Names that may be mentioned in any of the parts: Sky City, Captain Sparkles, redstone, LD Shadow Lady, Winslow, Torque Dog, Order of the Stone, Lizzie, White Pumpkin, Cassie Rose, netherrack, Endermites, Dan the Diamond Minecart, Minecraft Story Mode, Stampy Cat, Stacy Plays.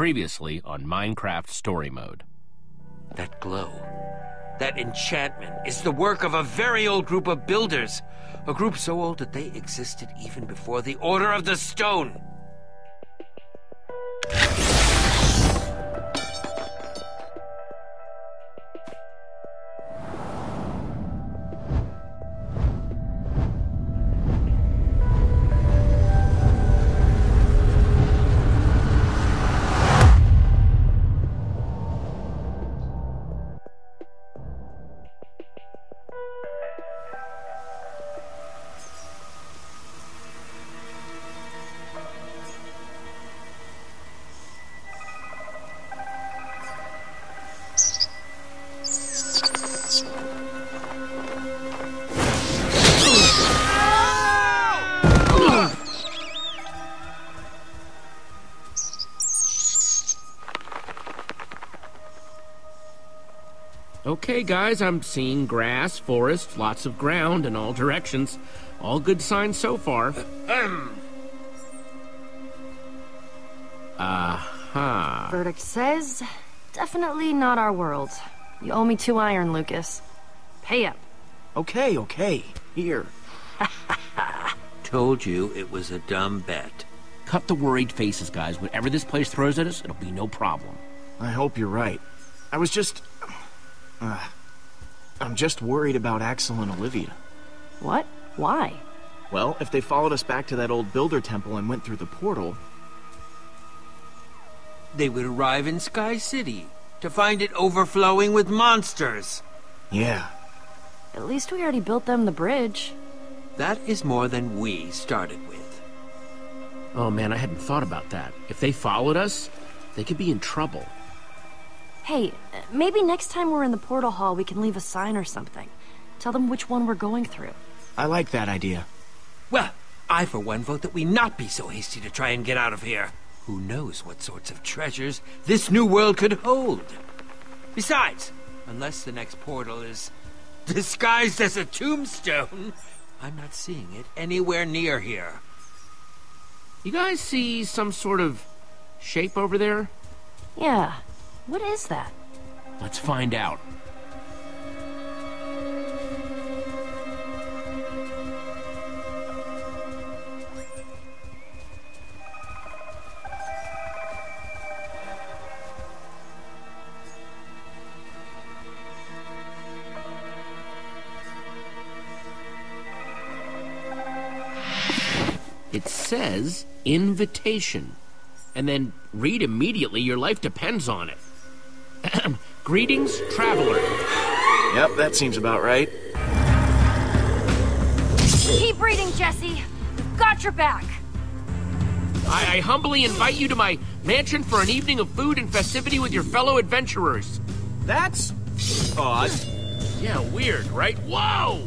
Previously on Minecraft Story Mode. That glow, that enchantment, is the work of a very old group of builders. A group so old that they existed even before the Order of the Stone. Okay, guys, I'm seeing grass, forest, lots of ground in all directions. All good signs so far. Aha. Verdict says, definitely not our world. You owe me 2 iron, Lucas. Pay up. Okay, okay. Here. Told you it was a dumb bet. Cut the worried faces, guys. Whatever this place throws at us, it'll be no problem. I hope you're right. I was just... I'm just worried about Axel and Olivia. What? Why? Well, if they followed us back to that old builder temple and went through the portal... They would arrive in Sky City, to find it overflowing with monsters. Yeah. At least we already built them the bridge. That is more than we started with. Oh man, I hadn't thought about that. If they followed us, they could be in trouble. Hey, maybe next time we're in the portal hall, we can leave a sign or something. Tell them which one we're going through. I like that idea. Well, I for one vote that we not be so hasty to try and get out of here. Who knows what sorts of treasures this new world could hold? Besides, unless the next portal is disguised as a tombstone, I'm not seeing it anywhere near here. You guys see some sort of shape over there? Yeah. What is that? Let's find out. It says invitation, and then read immediately. Your life depends on it. Greetings, traveler. Yep, that seems about right. Keep reading, Jesse. Got your back. I humbly invite you to my mansion for an evening of food and festivity with your fellow adventurers. That's odd. Yeah, weird, right? Whoa!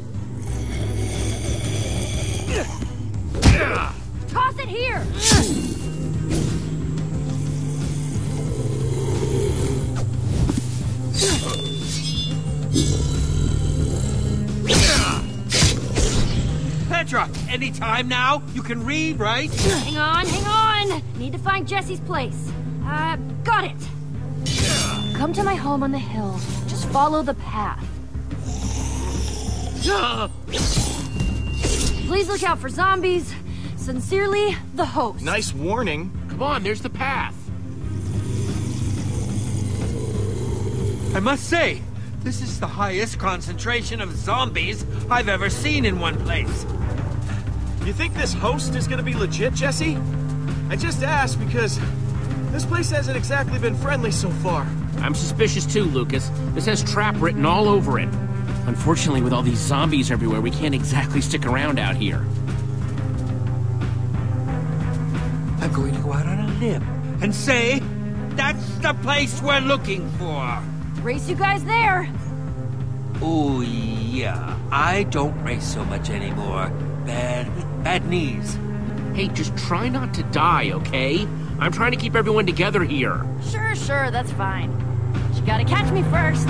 Toss it here! Petra, any time now? You can read, right? Hang on, hang on! Need to find Jesse's place. Got it! Come to my home on the hill. Just follow the path. Please look out for zombies. Sincerely, the host. Nice warning. Come on, there's the path. I must say, this is the highest concentration of zombies I've ever seen in one place. You think this host is gonna be legit, Jesse? I just asked because this place hasn't exactly been friendly so far. I'm suspicious too, Lucas. This has trap written all over it. Unfortunately, with all these zombies everywhere, we can't exactly stick around out here. I'm going to go out on a limb and say that's the place we're looking for. Race you guys there. Oh yeah, I don't race so much anymore. Bad knees. Hey, just try not to die, okay? I'm trying to keep everyone together here. Sure, sure, that's fine. You gotta catch me first.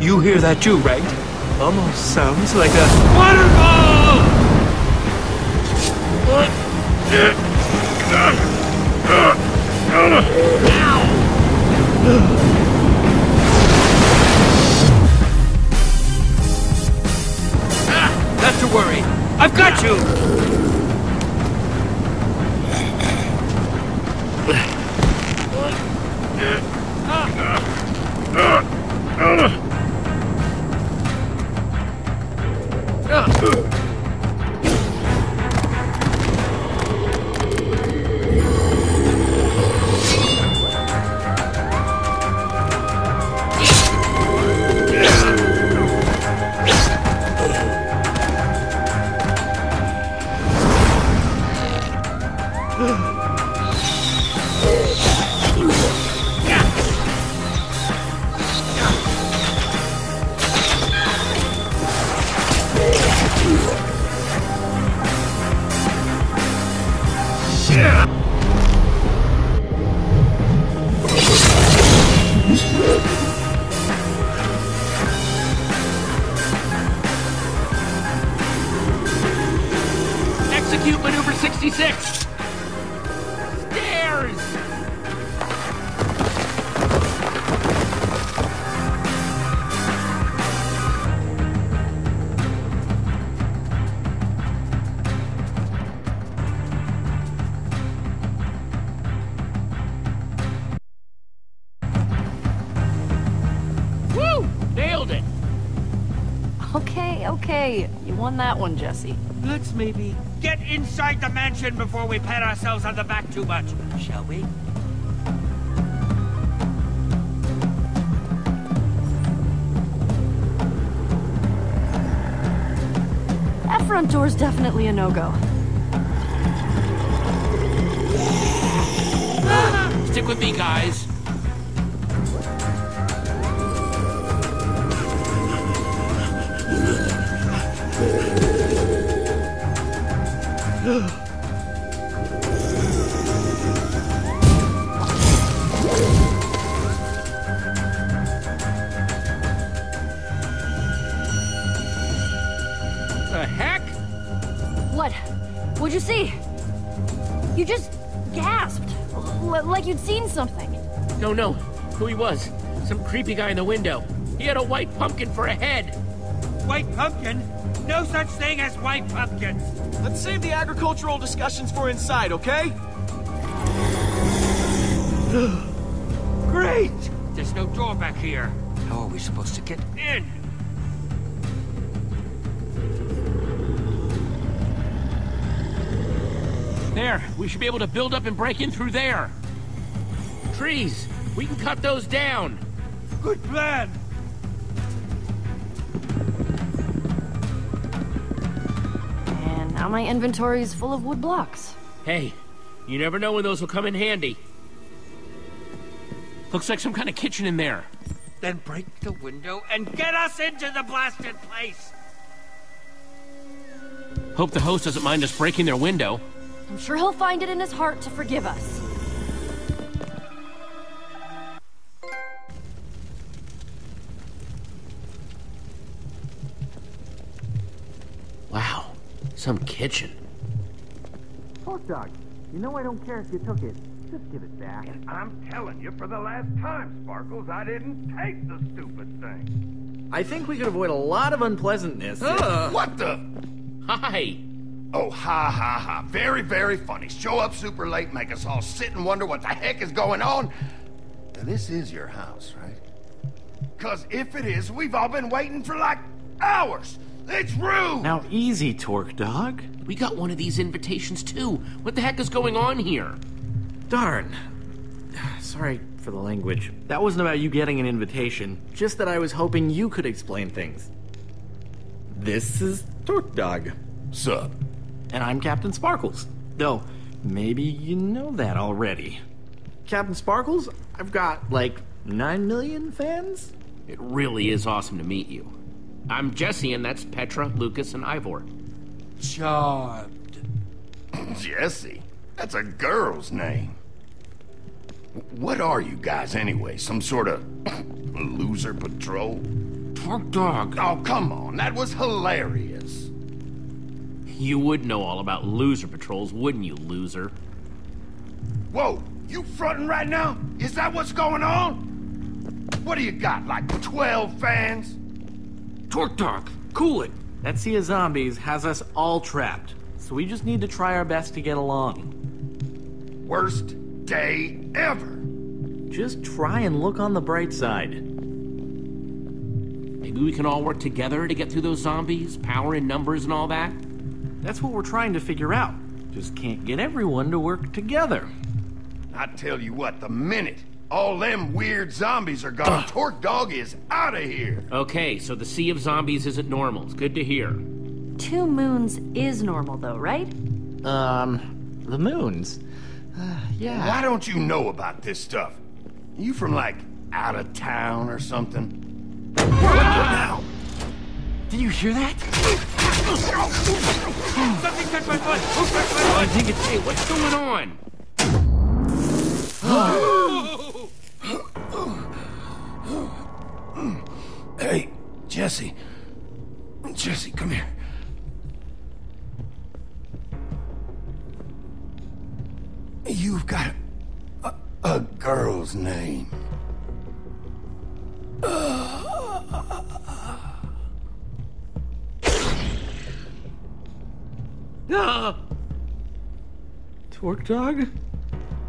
You hear that too, right? Almost sounds like a waterfall! Not to worry, I've got you! That one, Jesse. Let's maybe get inside the mansion before we pat ourselves on the back too much, shall we? That front door's definitely a no-go. Stick with me, guys. The heck? What? What'd you see? You just gasped, like you'd seen something. Don't know who he was. Some creepy guy in the window. He had a white pumpkin for a head. White pumpkin? No such thing as white pumpkins. Let's save the agricultural discussions for inside, okay? Great! There's no door back here. How are we supposed to get in? There, we should be able to build up and break in through there. Trees, we can cut those down. Good plan! Now my inventory is full of wood blocks. Hey, you never know when those will come in handy. Looks like some kind of kitchen in there. Then break the window and get us into the blasted place! Hope the host doesn't mind us breaking their window. I'm sure he'll find it in his heart to forgive us. Wow. Some kitchen. Torque Dog, you know I don't care if you took it. Just give it back. And I'm telling you for the last time, Sparkles, I didn't take the stupid thing. I think we could avoid a lot of unpleasantness. What the? Hi. Oh, ha ha ha. Very, very funny. Show up super late, make us all sit and wonder what the heck is going on. Now, this is your house, right? Because if it is, we've all been waiting for like hours. It's rude! Now easy, Torque Dog. We got one of these invitations too. What the heck is going on here? Darn. Sorry for the language. That wasn't about you getting an invitation, just that I was hoping you could explain things. This is Torque Dog. Sup? And I'm Captain Sparkles. Though, maybe you know that already. Captain Sparkles, I've got, like, 9 million fans? It really is awesome to meet you. I'm Jesse, and that's Petra, Lucas, and Ivor. Charmed. Jesse? That's a girl's name. What are you guys, anyway? Some sort of loser patrol? Torque Dog. Oh, come on. That was hilarious. You would know all about loser patrols, wouldn't you, loser? Whoa, you fronting right now? Is that what's going on? What do you got, like 12 fans? Torque Dog, cool it. That sea of zombies has us all trapped, so we just need to try our best to get along. Worst day ever. Just try and look on the bright side. Maybe we can all work together to get through those zombies, power in numbers and all that. That's what we're trying to figure out. Just can't get everyone to work together. I tell you what, the minute all them weird zombies are gone, Torque Dog is out of here. Okay, so the sea of zombies isn't normal. It's good to hear. 2 moons is normal though, right? The moons? Yeah. Why don't you know about this stuff? Are you from, like, out of town or something? What the hell? Did you hear that? Something touched my foot! Oh, I think it's... Hey, what's going on? Hey, Jesse. Jesse, come here. You've got a girl's name. Torque Dog?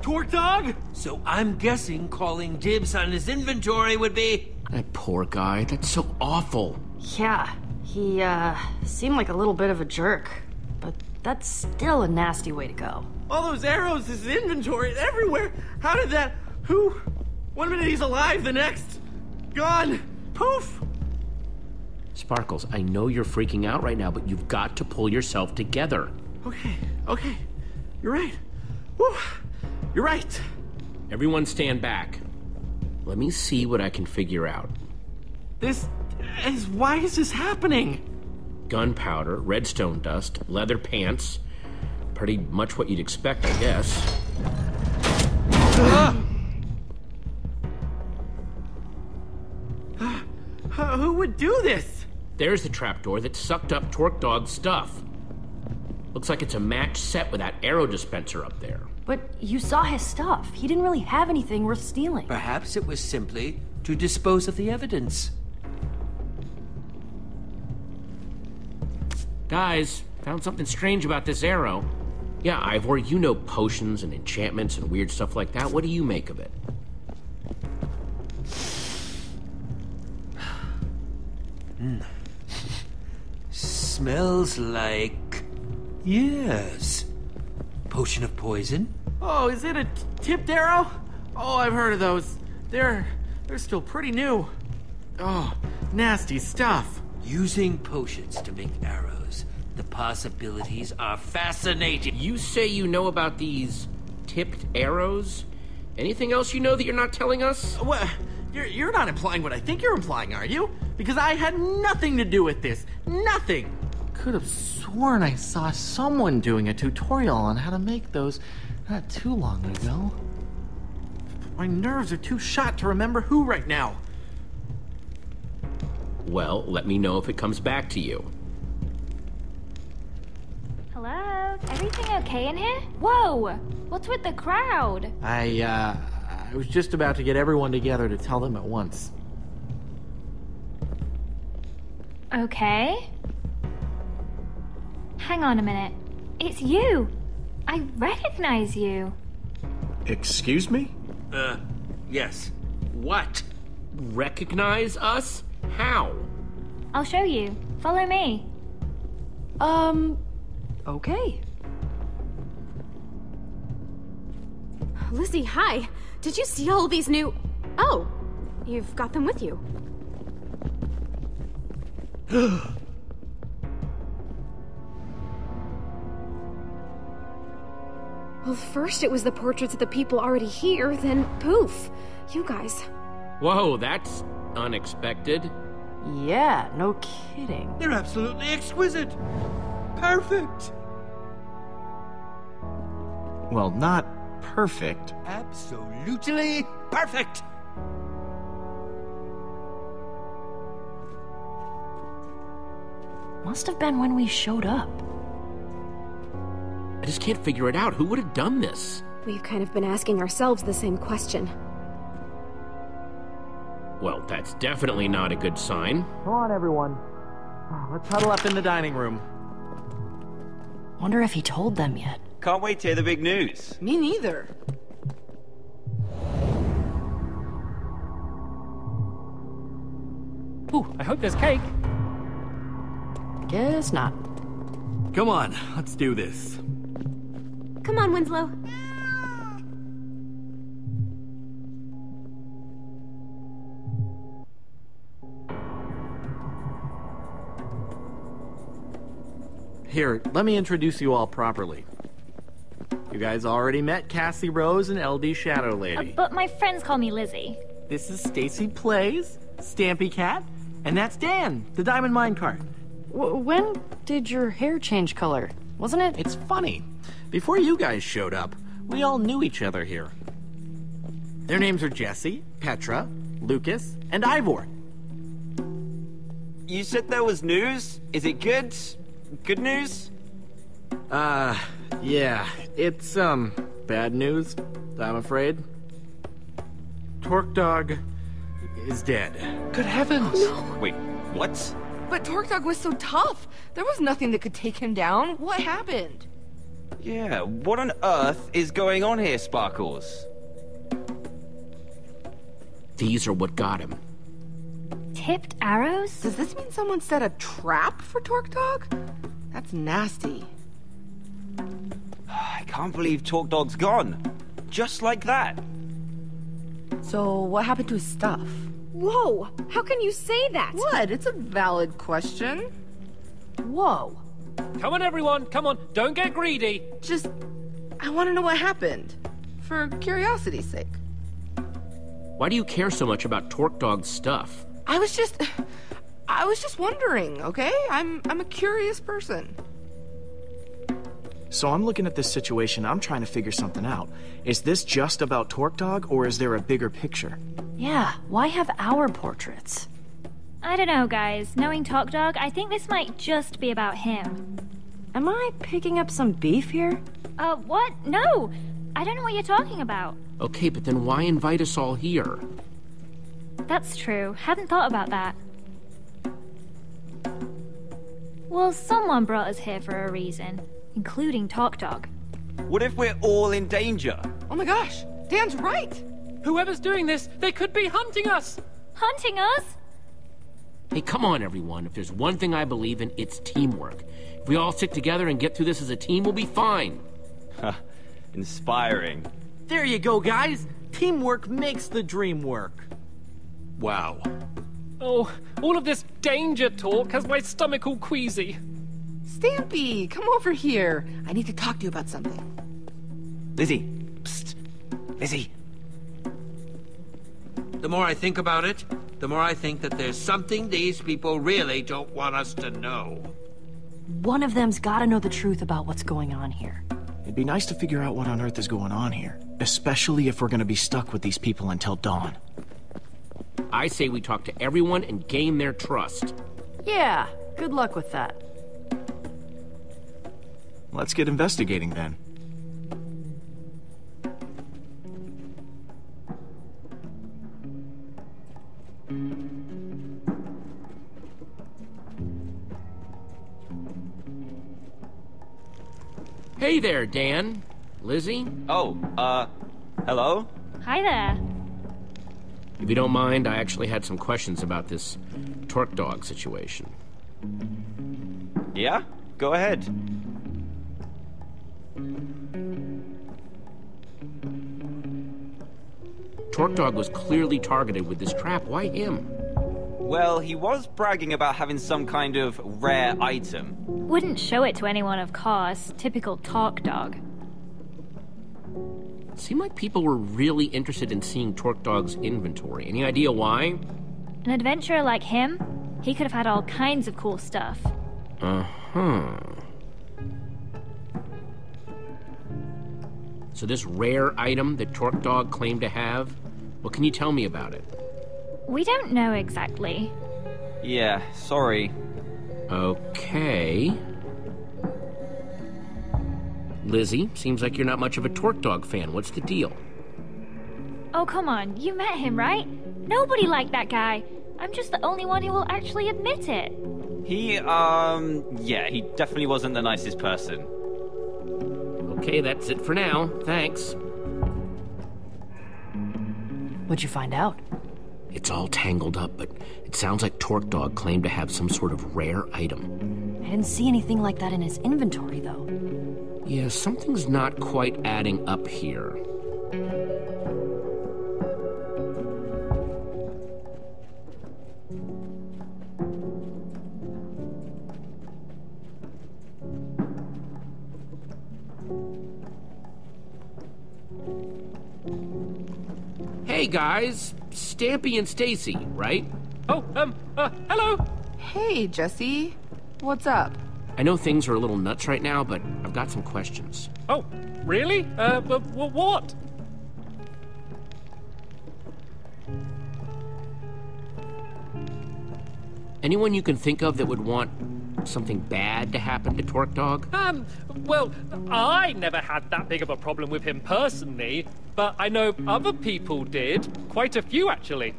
Torque Dog? So I'm guessing calling dibs on his inventory would be... That poor guy, that's so awful. Yeah, he seemed like a little bit of a jerk, but that's still a nasty way to go. All those arrows, his inventory, everywhere. How did that... Who? 1 minute he's alive, the next... Gone. Poof! Sparkles, I know you're freaking out right now, but you've got to pull yourself together. Okay, okay. You're right. Whew. You're right. Everyone stand back. Let me see what I can figure out. This is... Why is this happening? Gunpowder, redstone dust, leather pants... Pretty much what you'd expect, I guess. Who would do this? There's the trapdoor that sucked up Torque Dog's stuff. Looks like it's a match set with that arrow dispenser up there. But you saw his stuff. He didn't really have anything worth stealing. Perhaps it was simply to dispose of the evidence. Guys, found something strange about this arrow. Yeah, Ivor, you know potions and enchantments and weird stuff like that. What do you make of it? Smells like... Yes. Potion of poison? Oh, is it a tipped arrow? Oh, I've heard of those. They're still pretty new. Oh, nasty stuff. Using potions to make arrows. The possibilities are fascinating. You say you know about these tipped arrows? Anything else you know that you're not telling us? Well, you're not implying what I think you're implying, are you? Because I had nothing to do with this. Nothing. Could have sworn I saw someone doing a tutorial on how to make those not too long ago. My nerves are too shot to remember who right now. Well, let me know if it comes back to you. Hello? Everything okay in here? Whoa! What's with the crowd? I was just about to get everyone together to tell them at once. Okay. Hang on a minute. It's you! I recognize you. Excuse me? Yes. What? Recognize us? How? I'll show you. Follow me. Okay. Lizzie, hi. Did you see all these new... Oh, you've got them with you. Well, first it was the portraits of the people already here, then poof, you guys. Whoa, that's unexpected. Yeah, no kidding. They're absolutely exquisite. Perfect. Well, not perfect. Absolutely perfect. Must have been when we showed up. I just can't figure it out. Who would have done this? We've kind of been asking ourselves the same question. Well, that's definitely not a good sign. Come on, everyone. Let's huddle up in the dining room. Wonder if he told them yet. Can't wait to hear the big news. Me neither. Ooh, I hope there's cake. Guess not. Come on, let's do this. Come on, Winslow. Here, let me introduce you all properly. You guys already met Cassie Rose and LD Shadow Lady. But my friends call me Lizzie. This is Stacy Plays, Stampy Cat, and that's Dan, the Diamond Minecart. When did your hair change color? Wasn't it? It's funny. Before you guys showed up, we all knew each other here. Their names are Jesse, Petra, Lucas, and Ivor. You said there was news? Is it good? Good news? Yeah. It's, bad news, I'm afraid. Torque Dog is dead. Good heavens! Oh, no. Wait, what? But Torque Dog was so tough! There was nothing that could take him down. What happened? Yeah, what on earth is going on here, Sparkles? These are what got him. Tipped arrows? Does this mean someone set a trap for Torque Dog? That's nasty. I can't believe Torque Dog's gone. Just like that. So, what happened to his stuff? Whoa! How can you say that? What? It's a valid question. Whoa. Come on, everyone. Come on. Don't get greedy. Just... I want to know what happened. For curiosity's sake. Why do you care so much about Torque Dog's stuff? I was just wondering, okay? I'm a curious person. So I'm looking at this situation, I'm trying to figure something out. Is this just about Torque Dog, or is there a bigger picture? Yeah, why have our portraits? I don't know, guys. Knowing Torque Dog, I think this might just be about him. Am I picking up some beef here? What? No! I don't know what you're talking about. Okay, but then why invite us all here? That's true. Hadn't thought about that. Well, someone brought us here for a reason. Including Torque Dog. What if we're all in danger? Oh my gosh, Dan's right! Whoever's doing this, they could be hunting us! Hunting us? Hey, come on, everyone. If there's one thing I believe in, it's teamwork. If we all stick together and get through this as a team, we'll be fine. Ha, inspiring. There you go, guys! Teamwork makes the dream work. Wow. Oh, all of this danger talk has my stomach all queasy. Stampy, come over here. I need to talk to you about something. Lizzie. Psst. Lizzie. The more I think about it, the more I think that there's something these people really don't want us to know. One of them's gotta know the truth about what's going on here. It'd be nice to figure out what on earth is going on here, especially if we're gonna be stuck with these people until dawn. I say we talk to everyone and gain their trust. Yeah, good luck with that. Let's get investigating, then. Hey there, Dan. Lizzie? Oh, hello? Hi there. If you don't mind, I actually had some questions about this Torque Dog situation. Yeah? Go ahead. Torque Dog was clearly targeted with this trap. Why him? Well, he was bragging about having some kind of rare item. Wouldn't show it to anyone, of course. Typical Torque Dog. Seemed like people were really interested in seeing Torque Dog's inventory. Any idea why? An adventurer like him? He could have had all kinds of cool stuff. Uh-huh. So this rare item that Torque Dog claimed to have, what can you tell me about it? We don't know exactly. Yeah, sorry. Okay. Lizzie, seems like you're not much of a Torque Dog fan. What's the deal? Oh, come on. You met him, right? Nobody liked that guy. I'm just the only one who will actually admit it. He, yeah, he definitely wasn't the nicest person. Okay, that's it for now. Thanks. What'd you find out? It's all tangled up, but it sounds like Torque Dog claimed to have some sort of rare item. I didn't see anything like that in his inventory, though. Yeah, something's not quite adding up here. Hey guys, Stampy and Stacy, right? Oh, hello! Hey, Jesse. What's up? I know things are a little nuts right now, but I've got some questions. Oh, really? What? Anyone you can think of that would want something bad to happen to Torque Dog? Well, I never had that big of a problem with him personally, but I know other people did. Quite a few, actually.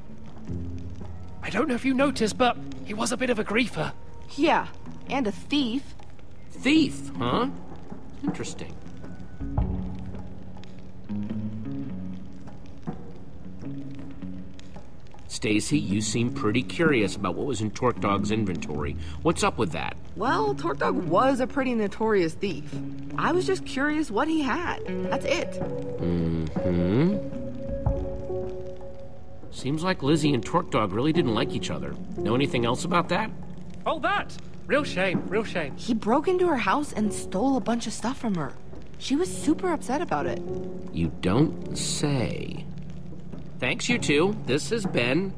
I don't know if you noticed, but he was a bit of a griefer. Yeah. And a thief. Thief, huh? Interesting. Stacy, you seem pretty curious about what was in Torque Dog's inventory. What's up with that? Well, Torque Dog was a pretty notorious thief. I was just curious what he had. That's it. Seems like Lizzie and Torque Dog really didn't like each other. Know anything else about that? Oh, that! Real shame, real shame. He broke into her house and stole a bunch of stuff from her. She was super upset about it. You don't say. Thanks, you two. This has been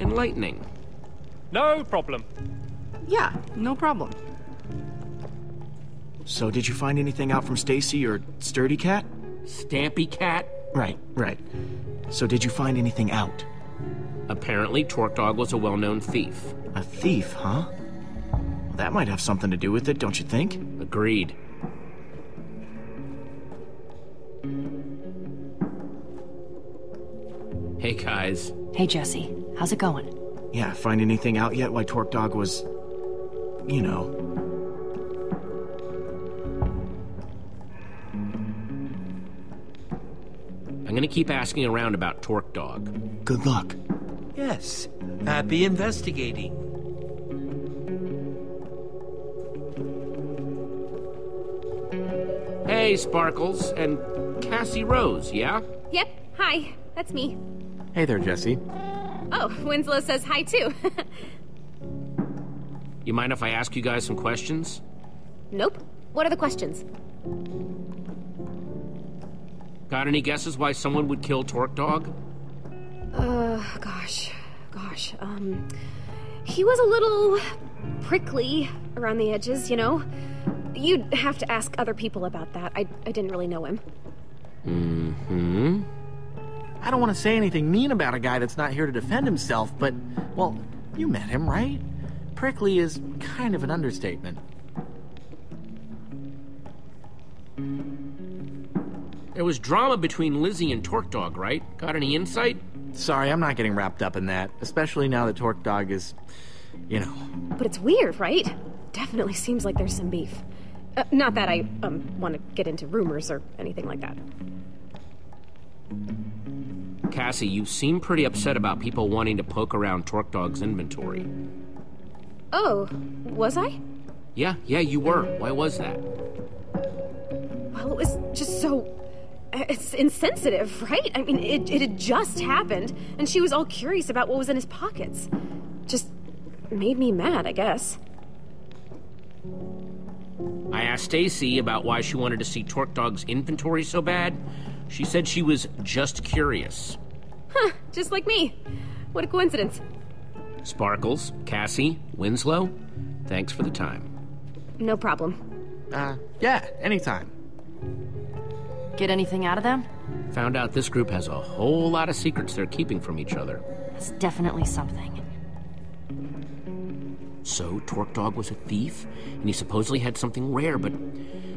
enlightening. No problem. Yeah, no problem. So did you find anything out from Stacy or Sturdy Cat? Stampy Cat? Right. So did you find anything out? Apparently, Torque Dog was a well-known thief. A thief, huh? That might have something to do with it, don't you think? Agreed. Hey, guys. Hey, Jesse. How's it going? Yeah, find anything out yet why Torque Dog was... you know... I'm gonna keep asking around about Torque Dog. Good luck. Yes. Happy investigating. Hey, Sparkles, and Cassie Rose, yeah? Yep, hi, that's me. Hey there, Jesse. Oh, Winslow says hi, too. You mind if I ask you guys some questions? Nope. What are the questions? Got any guesses why someone would kill Torque Dog? Gosh, he was a little prickly around the edges, you know? You'd have to ask other people about that. I didn't really know him. I don't want to say anything mean about a guy that's not here to defend himself, but, well, you met him, right? Prickly is kind of an understatement. There was drama between Lizzie and Torque Dog, right? Got any insight? Sorry, I'm not getting wrapped up in that, especially now that Torque Dog is, you know. But it's weird, right? Definitely seems like there's some beef. Not that I want to get into rumors or anything like that. Cassie, you seem pretty upset about people wanting to poke around Torque Dog's inventory. Oh, was I? Yeah, you were. Why was that? Well, it was just so... It's insensitive, right? I mean, it had just happened, and she was all curious about what was in his pockets. Just made me mad, I guess. I asked Stacy about why she wanted to see Torque Dog's inventory so bad. She said she was just curious. Huh, just like me. What a coincidence. Sparkles, Cassie, Winslow, thanks for the time. No problem. Yeah, anytime. Get anything out of them? Found out this group has a whole lot of secrets they're keeping from each other. That's definitely something. So, Torque Dog was a thief, and he supposedly had something rare, but I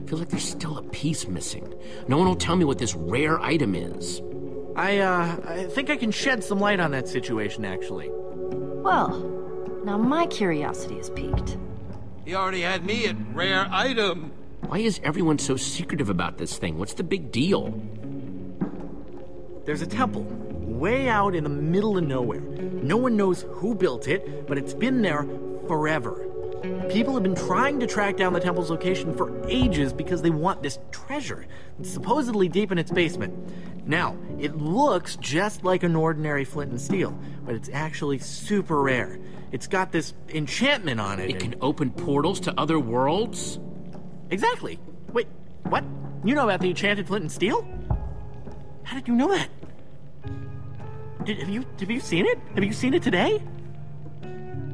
feel like there's still a piece missing. No one will tell me what this rare item is. I think I can shed some light on that situation, actually. Well, now my curiosity is piqued. He already had me at rare item. Why is everyone so secretive about this thing? What's the big deal? There's a temple, way out in the middle of nowhere. No one knows who built it, but it's been there forever. People have been trying to track down the temple's location for ages because they want this treasure. It's supposedly deep in its basement. Now, it looks just like an ordinary flint and steel, but it's actually super rare. It's got this enchantment on it. It can open portals to other worlds? Exactly. Wait, what? You know about the enchanted flint and steel? How did you know that? Have you seen it? Have you seen it today?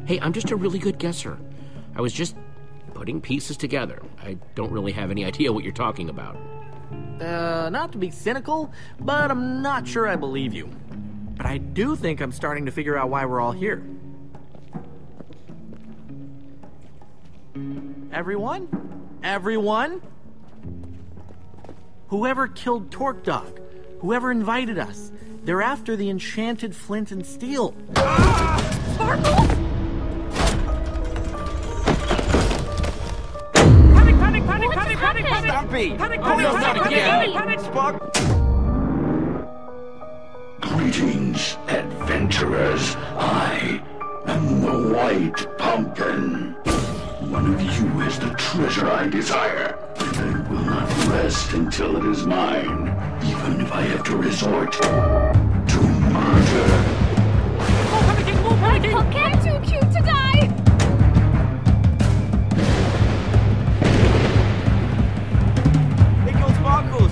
Hey, I'm just a really good guesser. I was just putting pieces together. I don't really have any idea what you're talking about. Not to be cynical, but I'm not sure I believe you. But I do think I'm starting to figure out why we're all here. Everyone? Everyone? Whoever killed Torque Dog, whoever invited us, they're after the enchanted flint and steel. Ah! Sparkles! Panic, panic, panic, panic, panic, panic! Stampy! Panic, panic, oh, panic, panic, panic, Spark! Greetings, adventurers. I am the White Pumpkin. One of you is the treasure I desire, and I will not rest until it is mine, even if I have to resort to murder. Oh, Pumpkin! Oh, Pumpkin! Pumpkin, too cute to die! They killed Sparkles!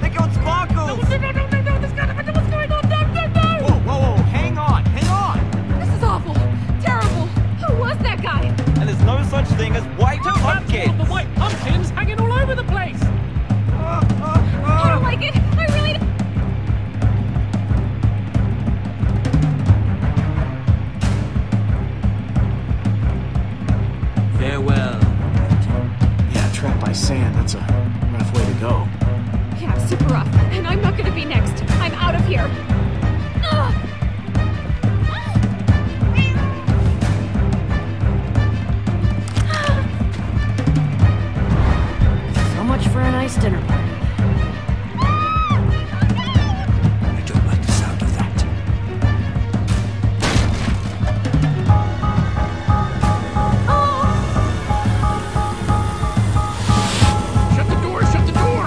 They killed Sparkles! No, no, no, no, no! There's gotta be what's going on! No, no, no! Whoa, whoa, whoa! Hang on! Hang on! This is awful! Terrible! Who was that guy? And there's no such thing as white pumpkins! The white pumpkins hanging all over the place! I don't like it! I really don't... Farewell. Yeah, trapped by sand, that's a rough way to go. Yeah, super rough. And I'm not gonna be next. I'm out of here. Ugh! For a nice dinner party. I don't like the sound of that. Shut the door! Shut the door!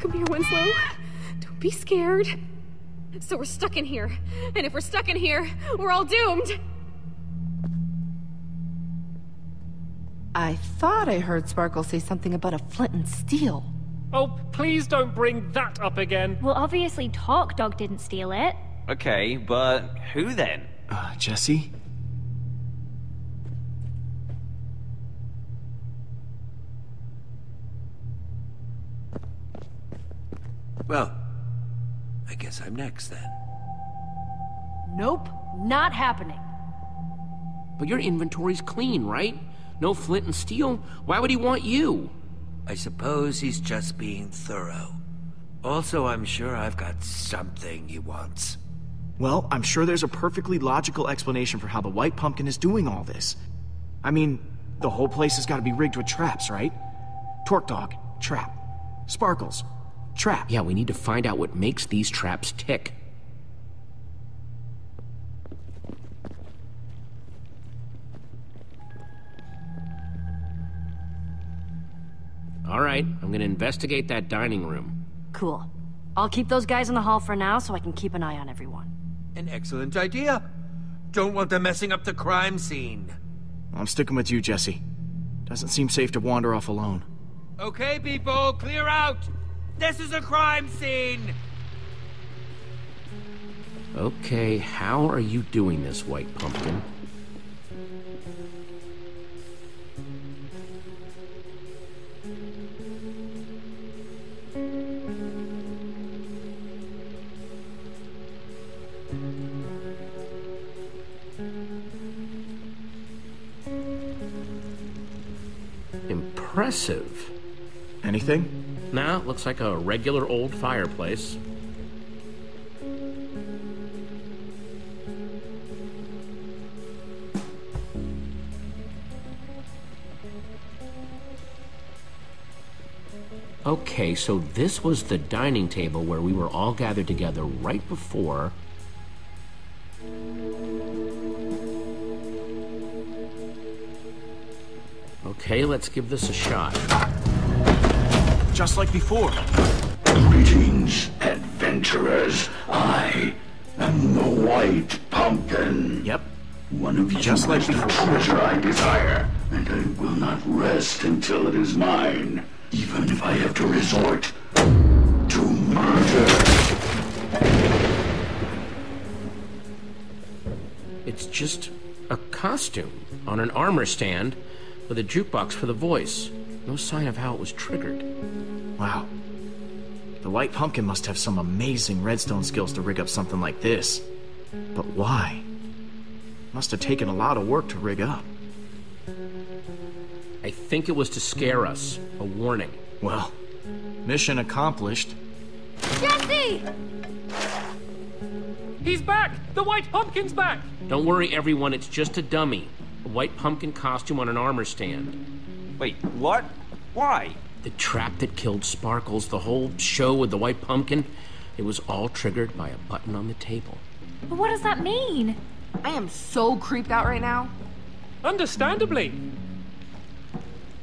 Come here, Winslow. Be scared. So we're stuck in here. And if we're stuck in here, we're all doomed. I thought I heard Sparkle say something about a flint and steel. Oh, please don't bring that up again. Well, obviously Torque Dog didn't steal it. Okay, but who then? Jesse? Well... I guess I'm next, then. Nope. Not happening. But your inventory's clean, right? No flint and steel? Why would he want you? I suppose he's just being thorough. Also, I'm sure I've got something he wants. Well, I'm sure there's a perfectly logical explanation for how the White Pumpkin is doing all this. I mean, the whole place has got to be rigged with traps, right? Torque Dog, trap. Sparkles, trap. Yeah, we need to find out what makes these traps tick. right, I'm gonna investigate that dining room. Cool. I'll keep those guys in the hall for now so I can keep an eye on everyone. An excellent idea. Don't want them messing up the crime scene. I'm sticking with you, Jesse. Doesn't seem safe to wander off alone. Okay, people, clear out! This is a crime scene! Okay, how are you doing this, White Pumpkin? Impressive. Anything? Nah, looks like a regular old fireplace. Okay, so this was the dining table where we were all gathered together right before... Okay, let's give this a shot. Just like before. Greetings, adventurers. I am the White Pumpkin. Yep. One of you just like the treasure I desire, and I will not rest until it is mine. Even if I have to resort to murder. It's just a costume on an armor stand with a jukebox for the voice. No sign of how it was triggered. Wow. The White Pumpkin must have some amazing redstone skills to rig up something like this. But why? Must have taken a lot of work to rig up. I think it was to scare us. A warning. Well, mission accomplished. Jesse! He's back! The White Pumpkin's back! Don't worry, everyone. It's just a dummy. A White Pumpkin costume on an armor stand. Wait, what? Why? The trap that killed Sparkles, the whole show with the White Pumpkin, it was all triggered by a button on the table. But what does that mean? I am so creeped out right now. Understandably.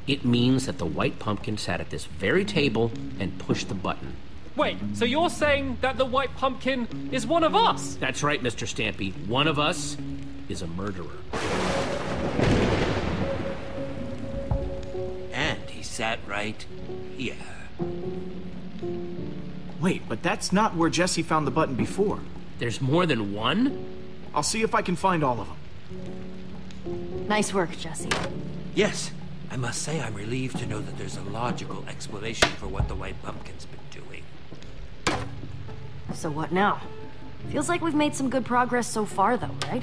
It means that the White Pumpkin sat at this very table and pushed the button. Wait, so you're saying that the White Pumpkin is one of us? That's right, Mr. Stampy. One of us is a murderer. And he sat right here. Wait, but that's not where Jesse found the button before. There's more than one? I'll see if I can find all of them. Nice work, Jesse. Yes. I must say I'm relieved to know that there's a logical explanation for what the White Pumpkin's been doing. So what now? Feels like we've made some good progress so far though, right?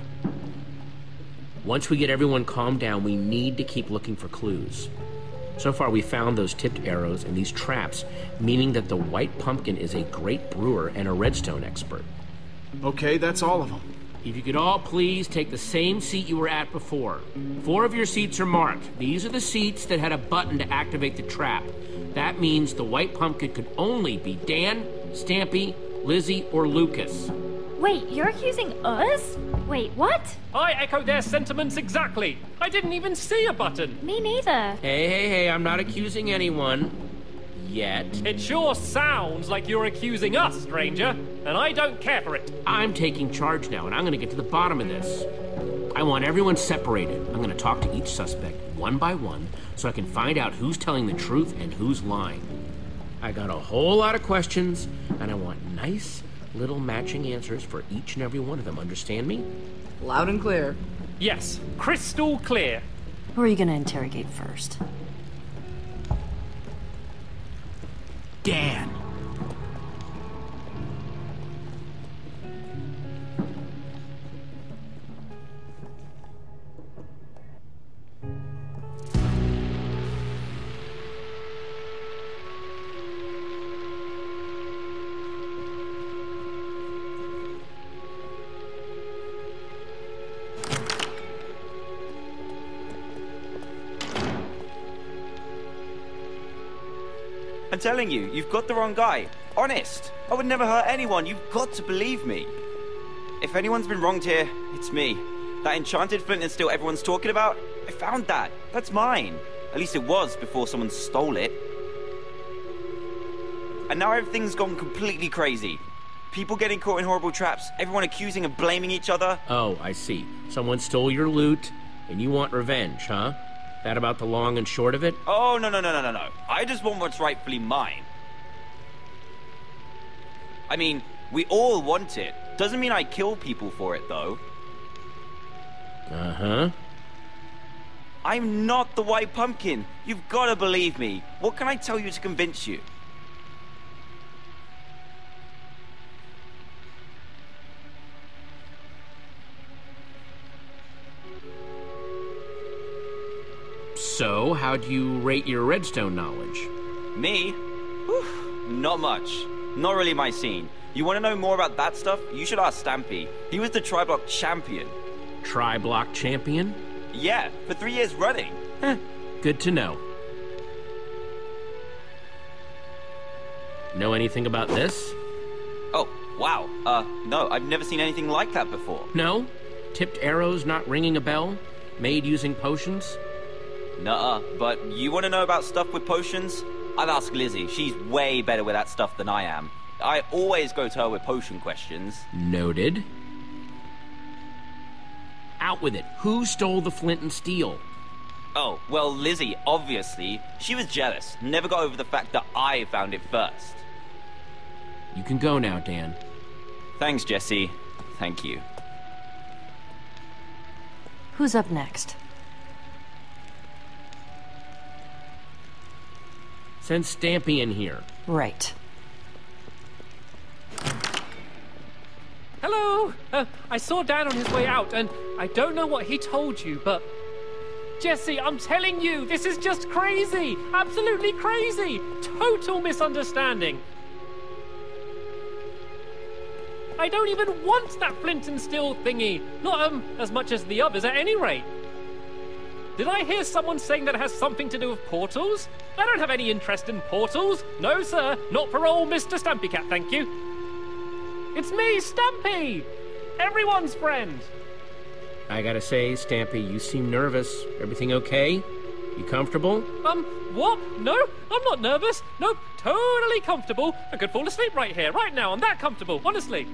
Once we get everyone calmed down, we need to keep looking for clues. So far we found those tipped arrows and these traps, meaning that the White Pumpkin is a great brewer and a redstone expert. Okay, that's all of them. If you could all please take the same seat you were at before. 4 of your seats are marked. These are the seats that had a button to activate the trap. That means the White Pumpkin could only be Dan, Stampy, Lizzie, or Lucas. Wait, you're accusing us? Wait, what? I echo their sentiments exactly. I didn't even see a button. Me neither. Hey, hey, hey, I'm not accusing anyone. Yet. It sure sounds like you're accusing us, stranger, and I don't care for it. I'm taking charge now, and I'm gonna get to the bottom of this. I want everyone separated. I'm gonna talk to each suspect one by one so I can find out who's telling the truth and who's lying. I got a whole lot of questions, and I want nice little matching answers for each and every one of them, understand me? Loud and clear. Yes, crystal clear. Who are you gonna interrogate first? Dan. I'm telling you, you've got the wrong guy. Honest, I would never hurt anyone. You've got to believe me. If anyone's been wronged here, it's me. That enchanted flint and steel everyone's talking about, I found that. That's mine. At least it was before someone stole it. And now everything's gone completely crazy. People getting caught in horrible traps, everyone accusing and blaming each other. Oh, I see. Someone stole your loot, and you want revenge, huh? That about the long and short of it? Oh, no. I just want what's rightfully mine. I mean, we all want it. Doesn't mean I kill people for it, though. Uh-huh. I'm not the White Pumpkin. You've got to believe me. What can I tell you to convince you? So, how do you rate your redstone knowledge? Me? Whew, not much. Not really my scene. You want to know more about that stuff? You should ask Stampy. He was the tri-block champion. Tri-block champion? Yeah, for 3 years running. Huh, good to know. Know anything about this? Oh, wow. No, I've never seen anything like that before. No? Tipped arrows not ringing a bell? Made using potions? Nuh-uh, but you want to know about stuff with potions? I've asked Lizzie. She's way better with that stuff than I am. I always go to her with potion questions. Noted. Out with it. Who stole the flint and steel? Oh, well, Lizzie, obviously. She was jealous. Never got over the fact that I found it first. You can go now, Dan. Thanks, Jesse. Thank you. Who's up next? Send Stampy in here. Right. Hello! I saw Dan on his way out, and I don't know what he told you, but... Jesse, I'm telling you, this is just crazy! Absolutely crazy! Total misunderstanding! I don't even want that flint and steel thingy! Not as much as the others, at any rate. Did I hear someone saying that it has something to do with portals? I don't have any interest in portals. No, sir. Not for old Mr. Stampy Cat, thank you. It's me, Stampy! Everyone's friend! I gotta say, Stampy, you seem nervous. Everything okay? You comfortable? What? No, I'm not nervous. Nope, totally comfortable. I could fall asleep right here, right now. I'm that comfortable, honestly.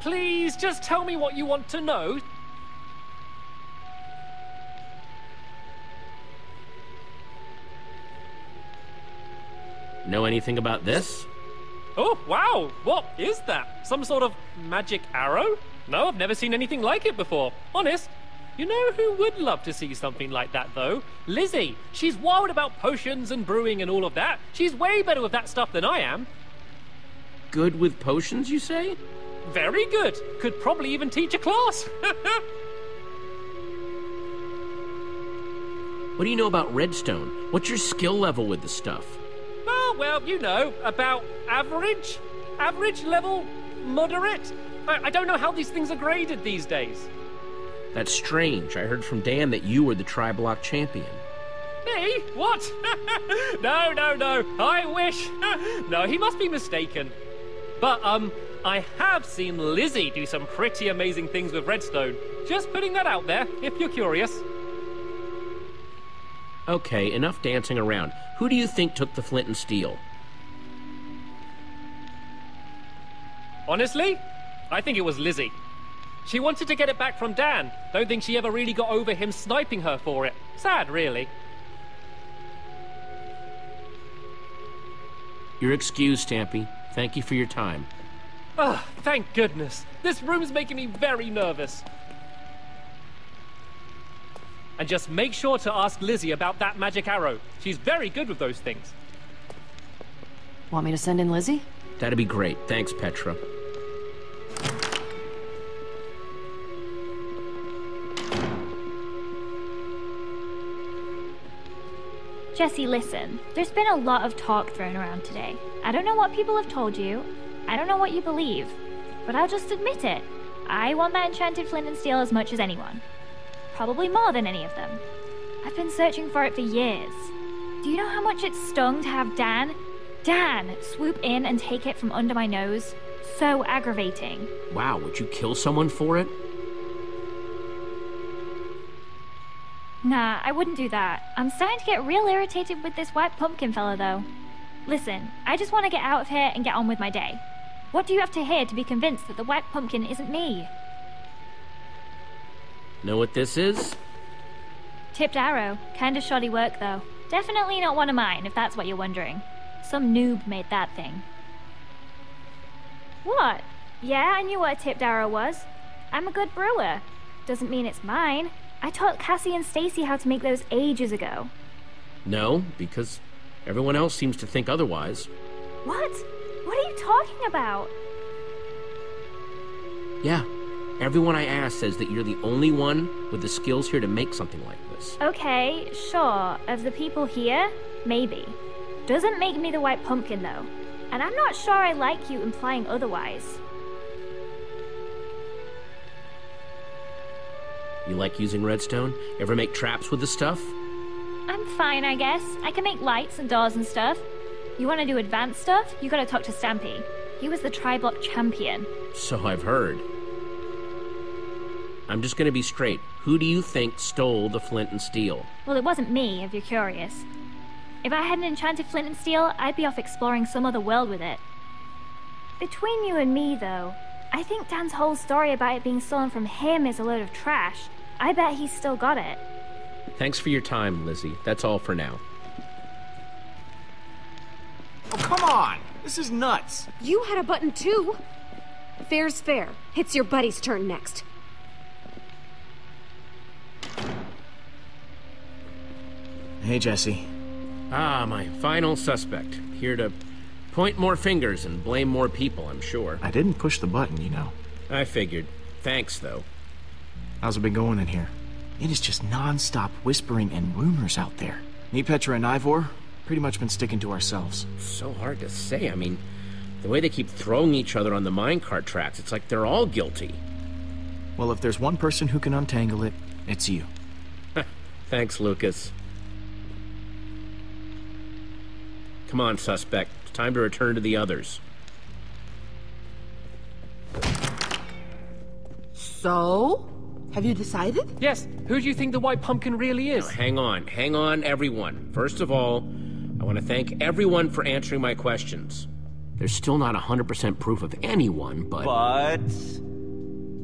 Please, just tell me what you want to know. Know anything about this? Oh, wow! What is that? Some sort of magic arrow? No, I've never seen anything like it before. Honest. You know who would love to see something like that, though? Lizzie. She's wild about potions and brewing and all of that. She's way better with that stuff than I am. Good with potions, you say? Very good. Could probably even teach a class. What do you know about redstone? What's your skill level with the stuff? Oh, well, you know, about average? Average level? Moderate? I don't know how these things are graded these days. That's strange. I heard from Dan that you were the tri-block champion. Me? What? No. I wish. No, he must be mistaken. But, I have seen Lizzie do some pretty amazing things with redstone. Just putting that out there, if you're curious. Okay, enough dancing around. Who do you think took the flint and steel? Honestly, I think it was Lizzie. She wanted to get it back from Dan. Don't think she ever really got over him sniping her for it. Sad, really. You're excused, Stampy. Thank you for your time. Oh, thank goodness. This room's making me very nervous. And just make sure to ask Lizzie about that magic arrow. She's very good with those things. Want me to send in Lizzie? That'd be great. Thanks, Petra. Jesse, listen. There's been a lot of talk thrown around today. I don't know what people have told you. I don't know what you believe. But I'll just admit it. I want that enchanted flint and steel as much as anyone. Probably more than any of them. I've been searching for it for years. Do you know how much it stung to have Dan swoop in and take it from under my nose? So aggravating. Wow, would you kill someone for it? Nah, I wouldn't do that. I'm starting to get real irritated with this White Pumpkin fella, though. Listen, I just want to get out of here and get on with my day. What do you have to hear to be convinced that the White Pumpkin isn't me? Know what this is? Tipped arrow. Kind of shoddy work, though. Definitely not one of mine, if that's what you're wondering. Some noob made that thing. What? Yeah, I knew what a tipped arrow was. I'm a good brewer. Doesn't mean it's mine. I taught Cassie and Stacy how to make those ages ago. No, because everyone else seems to think otherwise. What? What are you talking about? Yeah. Everyone I ask says that you're the only one with the skills here to make something like this. Okay, sure. Of the people here, maybe. Doesn't make me the White Pumpkin, though. And I'm not sure I like you implying otherwise. You like using redstone? Ever make traps with the stuff? I'm fine, I guess. I can make lights and doors and stuff. You want to do advanced stuff? You gotta talk to Stampy. He was the tri-block champion. So I've heard. I'm just gonna be straight. Who do you think stole the flint and steel? Well, it wasn't me, if you're curious. If I had an enchanted flint and steel, I'd be off exploring some other world with it. Between you and me, though, I think Dan's whole story about it being stolen from him is a load of trash. I bet he's still got it. Thanks for your time, Lizzie. That's all for now. Oh, come on! This is nuts! You had a button, too! Fair's fair. It's your buddy's turn next. Hey, Jesse. Ah, my final suspect. Here to point more fingers and blame more people, I'm sure. I didn't push the button, you know. I figured. Thanks, though. How's it been going in here? It is just non-stop whispering and rumors out there. Me, Petra, and Ivor, pretty much been sticking to ourselves. So hard to say. I mean, the way they keep throwing each other on the minecart tracks, it's like they're all guilty. Well, if there's one person who can untangle it, it's you. Thanks, Lucas. Come on, suspect. It's time to return to the others. So? Have you decided? Yes. Who do you think the White Pumpkin really is? Now, hang on, everyone. First of all, I want to thank everyone for answering my questions. There's still not 100% proof of anyone, but...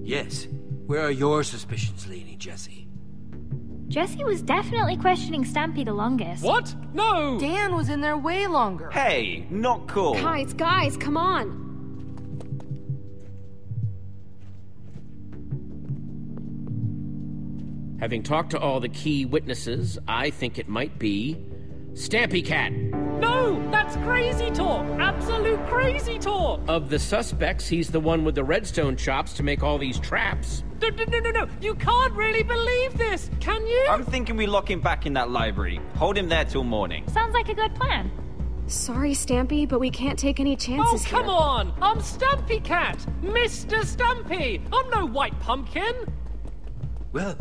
Yes. Where are your suspicions leading, Jesse? Jesse was definitely questioning Stampy the longest. What? No! Dan was in there way longer. Hey, not cool. Guys, come on. Having talked to all the key witnesses, I think it might be Stampy Cat. No! That's crazy talk! Absolute crazy talk! Of the suspects, he's the one with the redstone chops to make all these traps. No, you can't really believe this, can you? I'm thinking we lock him back in that library. Hold him there till morning. Sounds like a good plan. Sorry, Stampy, but we can't take any chances here. Oh, come on! I'm Stampy Cat! Mr. Stampy! I'm no White Pumpkin! Well,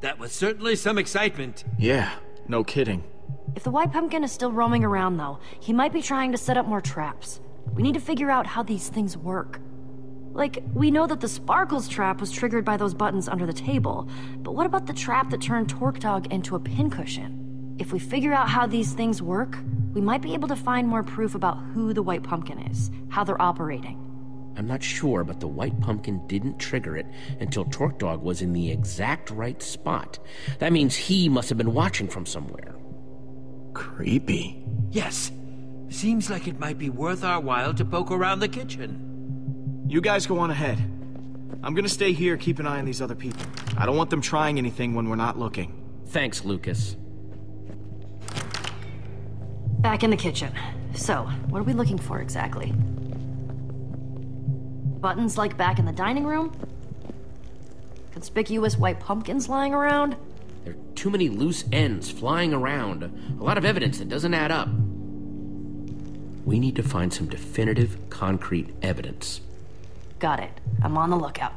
that was certainly some excitement. Yeah, no kidding. If the White Pumpkin is still roaming around, though, he might be trying to set up more traps. We need to figure out how these things work. Like, we know that the Sparkles trap was triggered by those buttons under the table, but what about the trap that turned Torque Dog into a pincushion? If we figure out how these things work, we might be able to find more proof about who the White Pumpkin is, how they're operating. I'm not sure, but the White Pumpkin didn't trigger it until Torque Dog was in the exact right spot. That means he must have been watching from somewhere. Creepy. Yes. Seems like it might be worth our while to poke around the kitchen. You guys go on ahead. I'm gonna stay here, keep an eye on these other people. I don't want them trying anything when we're not looking. Thanks, Lucas. Back in the kitchen. So, what are we looking for exactly? Buttons like back in the dining room? Conspicuous white pumpkins lying around? There are too many loose ends flying around. A lot of evidence that doesn't add up. We need to find some definitive, concrete evidence. Got it. I'm on the lookout.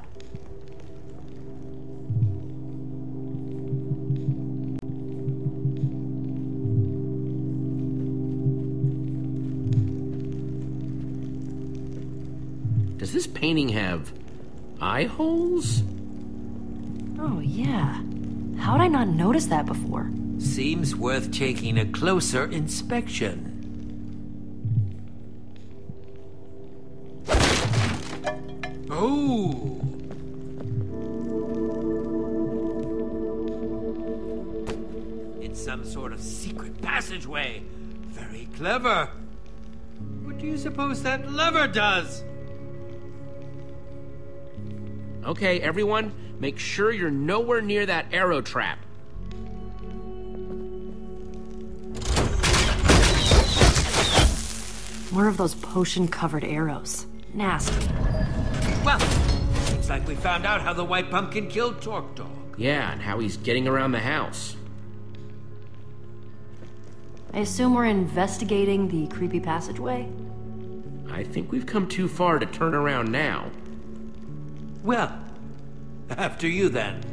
Does this painting have eye holes? Oh, yeah. How'd I not notice that before? Seems worth taking a closer inspection. Ooh. It's some sort of secret passageway. Very clever. What do you suppose that lever does? Okay, everyone, make sure you're nowhere near that arrow trap. More of those potion-covered arrows. Nasty. Well, looks like we found out how the White Pumpkin killed Torque Dog. Yeah, and how he's getting around the house. I assume we're investigating the creepy passageway? I think we've come too far to turn around now. Well, after you then.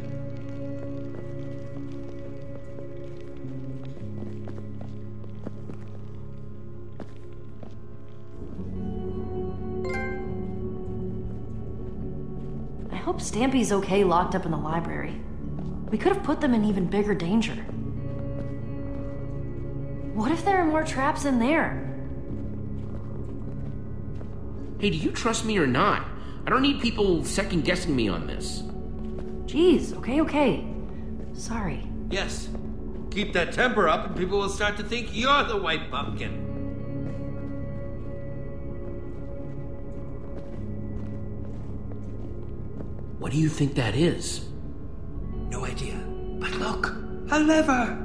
I hope Stampy's okay locked up in the library. We could have put them in even bigger danger. What if there are more traps in there? Hey, do you trust me or not? I don't need people second-guessing me on this. Jeez, okay. Sorry. Yes. Keep that temper up and people will start to think you're the White Pumpkin. What do you think that is? No idea. But look, a lever!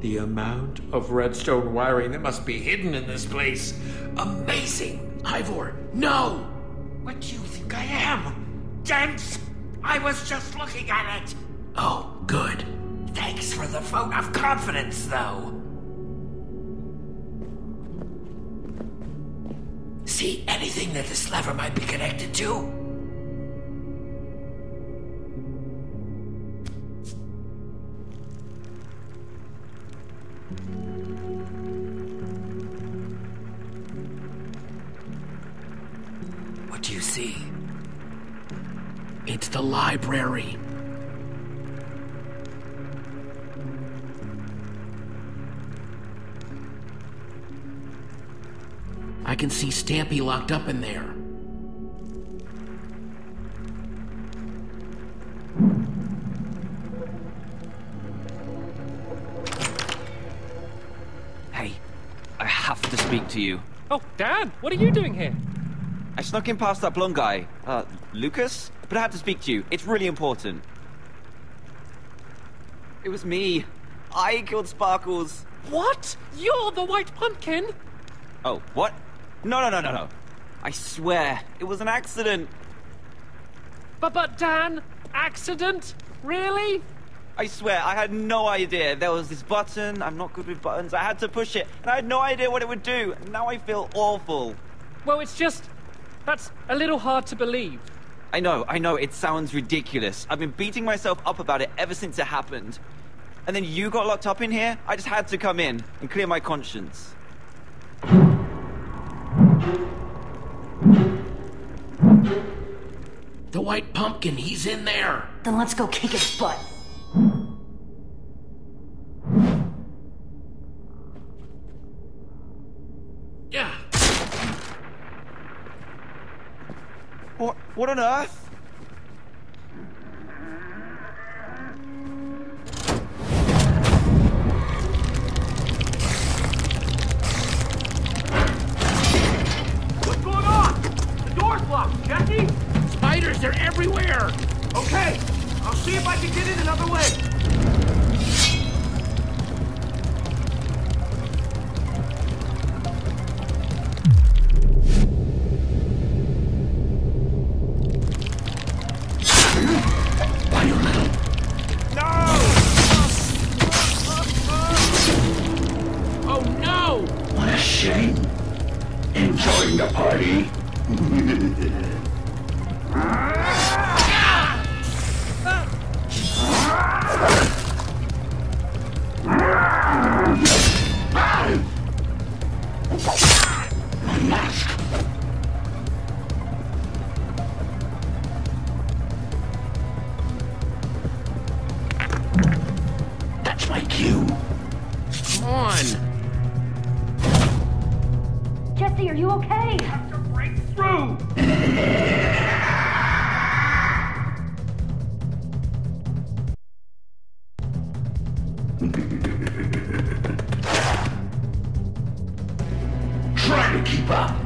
The amount of redstone wiring that must be hidden in this place. Amazing! Ivor, no! What do you think I am? Dense? I was just looking at it. Oh, good. Thanks for the vote of confidence, though. See anything that this lever might be connected to? What do you see? It's the library. I can see Stampy locked up in there. Hey, I have to speak to you. Oh, Dan, what are you doing here? I snuck in past that blonde guy, Lucas? But I have to speak to you. It's really important. It was me. I killed Sparkles. What? You're the White Pumpkin? Oh, what? No. I swear, it was an accident. But Dan, accident? Really? I swear, I had no idea. There was this button. I'm not good with buttons. I had to push it, and I had no idea what it would do. And now I feel awful. Well, it's just... that's a little hard to believe. I know. It sounds ridiculous. I've been beating myself up about it ever since it happened. And then you got locked up in here? I just had to come in and clear my conscience. The White Pumpkin, he's in there! Then let's go kick his butt. Yeah. What on earth? Jackie? Spiders, they're everywhere! Okay, I'll see if I can get in another way. Why you little? No! Oh no! What a shame. Enjoying the party? That's my cue. Come on. Jesse, are you okay? I have to break through! Try to keep up.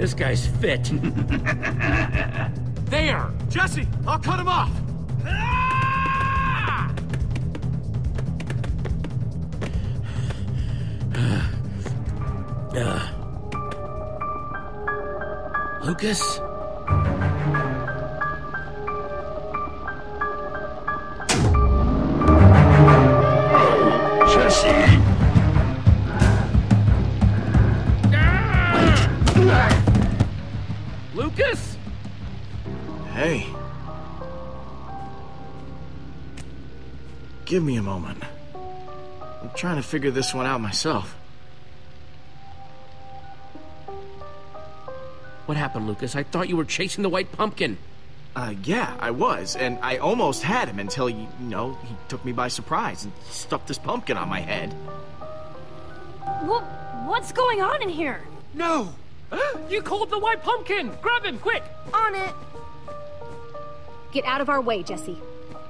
This guy's fit. There! Jesse, I'll cut him off! Ah! Lucas? Give me a moment. I'm trying to figure this one out myself. What happened, Lucas? I thought you were chasing the White Pumpkin. Yeah, I was, and I almost had him until, you know, he took me by surprise and stuffed this pumpkin on my head. What's going on in here? No! You called the White Pumpkin! Grab him, quick! On it! Get out of our way, Jesse.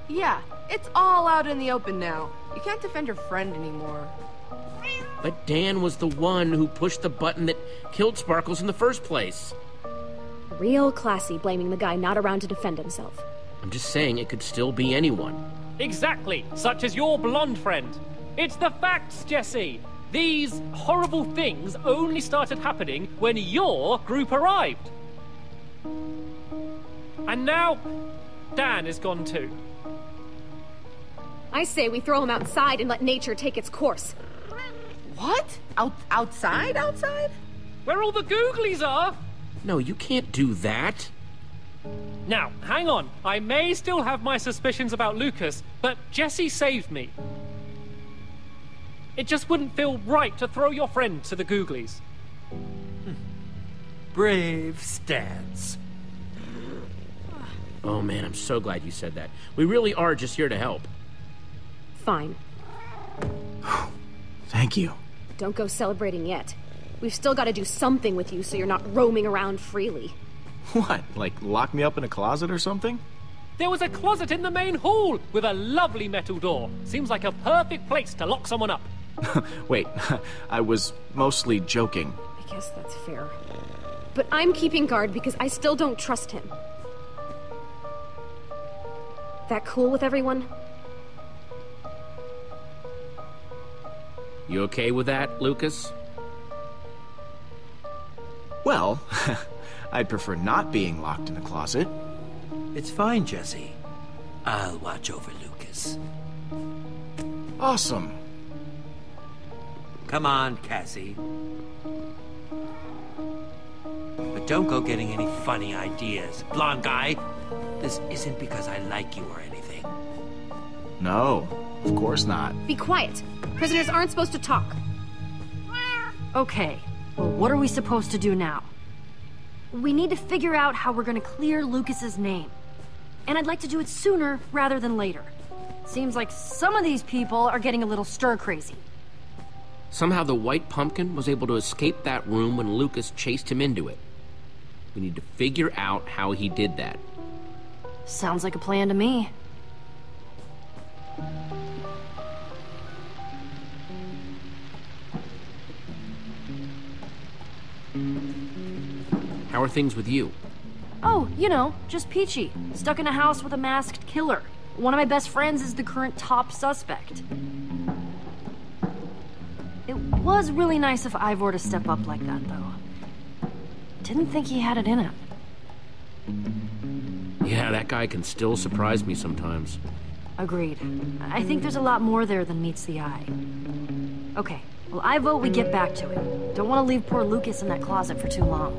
Yeah. It's all out in the open now. You can't defend your friend anymore. But Dan was the one who pushed the button that killed Sparkles in the first place. Real classy, blaming the guy not around to defend himself. I'm just saying it could still be anyone. Exactly, such as your blonde friend. It's the facts, Jesse. These horrible things only started happening when your group arrived. And now, Dan is gone too. I say we throw him outside and let nature take its course. What? Outside? Outside? Where all the googlies are? No, you can't do that. Now, hang on. I may still have my suspicions about Lucas, but Jesse saved me. It just wouldn't feel right to throw your friend to the googlies. Brave stance. Oh man, I'm so glad you said that. We really are just here to help. Fine. Thank you. Don't go celebrating yet. We've still got to do something with you so you're not roaming around freely. What? Like lock me up in a closet or something? There was a closet in the main hall with a lovely metal door. Seems like a perfect place to lock someone up. Wait, I was mostly joking. I guess that's fair. But I'm keeping guard because I still don't trust him. That cool with everyone? You okay with that, Lucas? Well, I'd prefer not being locked in a closet. It's fine, Jesse. I'll watch over Lucas. Awesome. Come on, Cassie. But don't go getting any funny ideas, blonde guy. This isn't because I like you or anything. No, of course not. Be quiet. Prisoners aren't supposed to talk. Okay, well, what are we supposed to do now? We need to figure out how we're gonna clear Lucas's name. And I'd like to do it sooner rather than later. Seems like some of these people are getting a little stir-crazy. Somehow the White Pumpkin was able to escape that room when Lucas chased him into it. We need to figure out how he did that. Sounds like a plan to me. How are things with you? Oh, you know, just peachy. Stuck in a house with a masked killer. One of my best friends is the current top suspect. It was really nice of Ivor to step up like that, though. Didn't think he had it in him. Yeah, that guy can still surprise me sometimes. Agreed. I think there's a lot more there than meets the eye. Okay, well, I vote we get back to it. Don't want to leave poor Lucas in that closet for too long.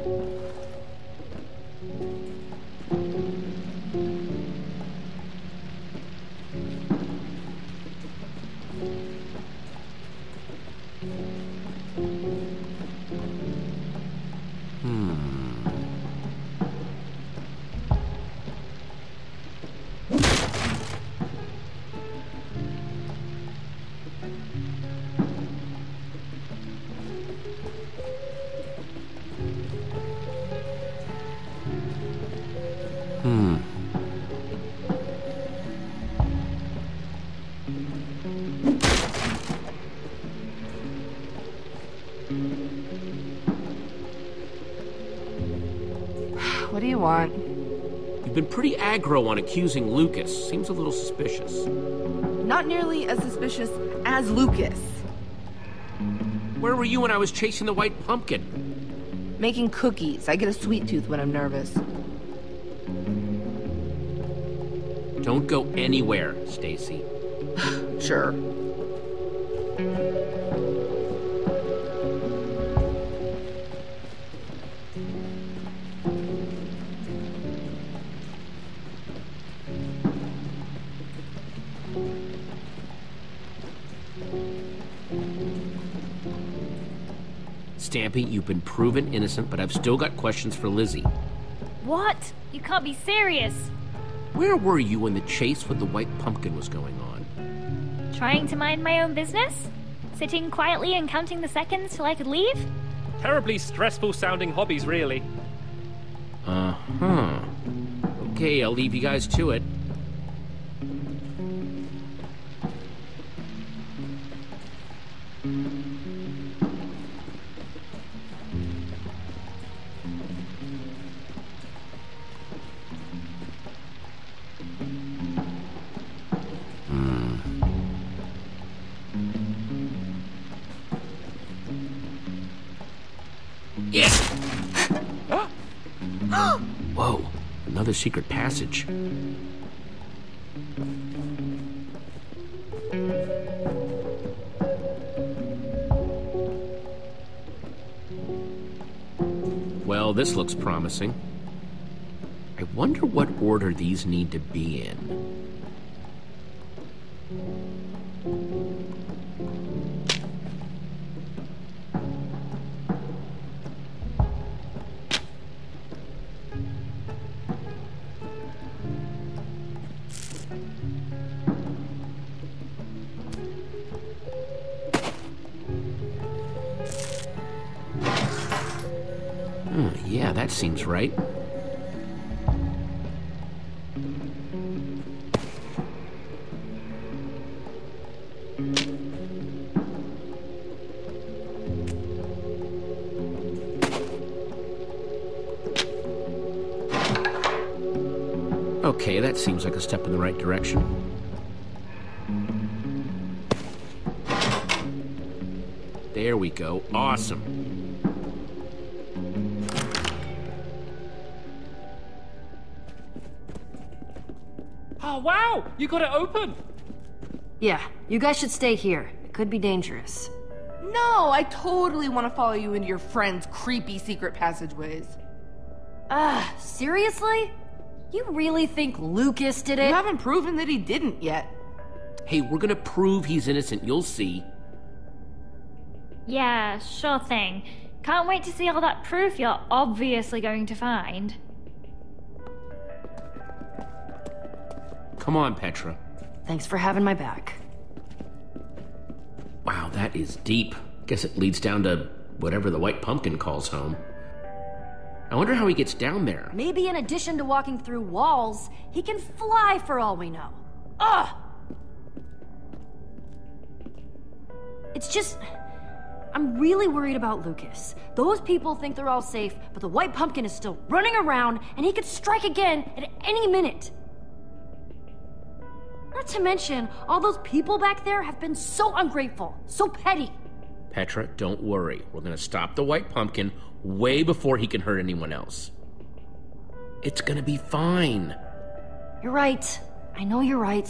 What do you want? You've been pretty aggro on accusing Lucas. Seems a little suspicious. Not nearly as suspicious as Lucas. Where were you when I was chasing the White Pumpkin? Making cookies. I get a sweet tooth when I'm nervous. Don't go anywhere, Stacy. Sure. Stampy, you've been proven innocent, but I've still got questions for Lizzie. What? You can't be serious. Where were you when the chase with the White Pumpkin was going on? Trying to mind my own business? Sitting quietly and counting the seconds till I could leave? Terribly stressful sounding hobbies, really. Uh-huh. Okay, I'll leave you guys to it. Whoa, another secret passage. Well, this looks promising. I wonder what order these need to be in. Yeah, that seems right. Okay, that seems like a step in the right direction. There we go. Awesome. Oh, wow! You got it open! Yeah, you guys should stay here. It could be dangerous. No, I totally want to follow you into your friend's creepy secret passageways. Ugh, seriously? You really think Lucas did it? You haven't proven that he didn't yet. Hey, we're gonna prove he's innocent, you'll see. Yeah, sure thing. Can't wait to see all that proof you're obviously going to find. Come on, Petra. Thanks for having my back. Wow, that is deep. Guess it leads down to whatever the White Pumpkin calls home. I wonder how he gets down there. Maybe in addition to walking through walls, he can fly for all we know. Ugh! It's just... I'm really worried about Lucas. Those people think they're all safe, but the White Pumpkin is still running around, and he could strike again at any minute. Not to mention, all those people back there have been so ungrateful, so petty. Petra, don't worry. We're gonna stop the White Pumpkin way before he can hurt anyone else. It's gonna be fine. You're right. I know you're right.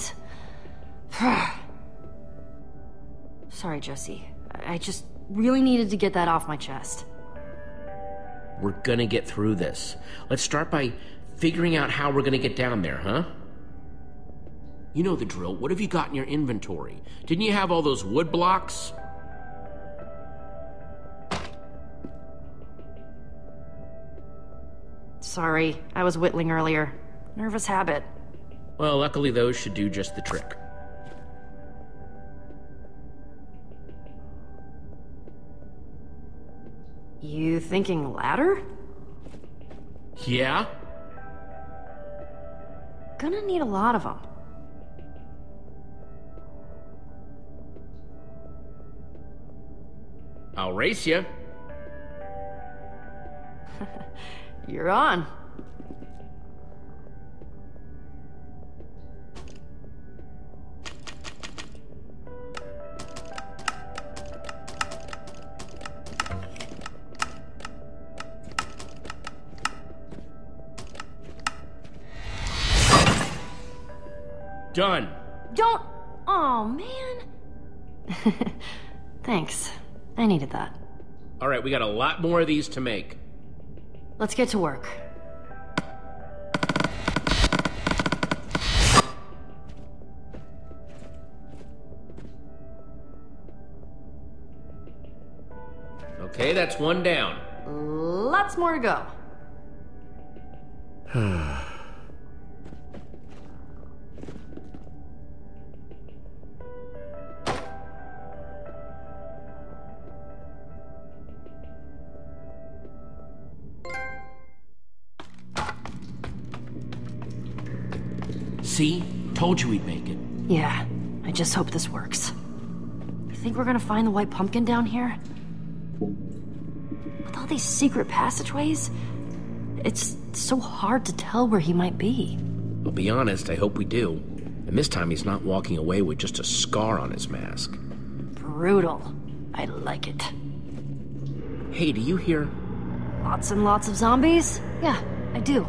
Sorry, Jesse. I just really needed to get that off my chest. We're gonna get through this. Let's start by figuring out how we're gonna get down there, huh? You know the drill. What have you got in your inventory? Didn't you have all those wood blocks? Sorry, I was whittling earlier. Nervous habit. Well, luckily those should do just the trick. You thinking ladder? Yeah. Gonna need a lot of them. I'll race you. You're on. Done. Don't... Oh, man. Thanks. I needed that. All right, we got a lot more of these to make. Let's get to work. Okay, that's one down. Lots more to go. See? Told you we'd make it. Yeah, I just hope this works. You think we're gonna find the White Pumpkin down here? With all these secret passageways, it's so hard to tell where he might be. I'll be honest, I hope we do. And this time he's not walking away with just a scar on his mask. Brutal. I like it. Hey, do you hear? Lots and lots of zombies? Yeah, I do.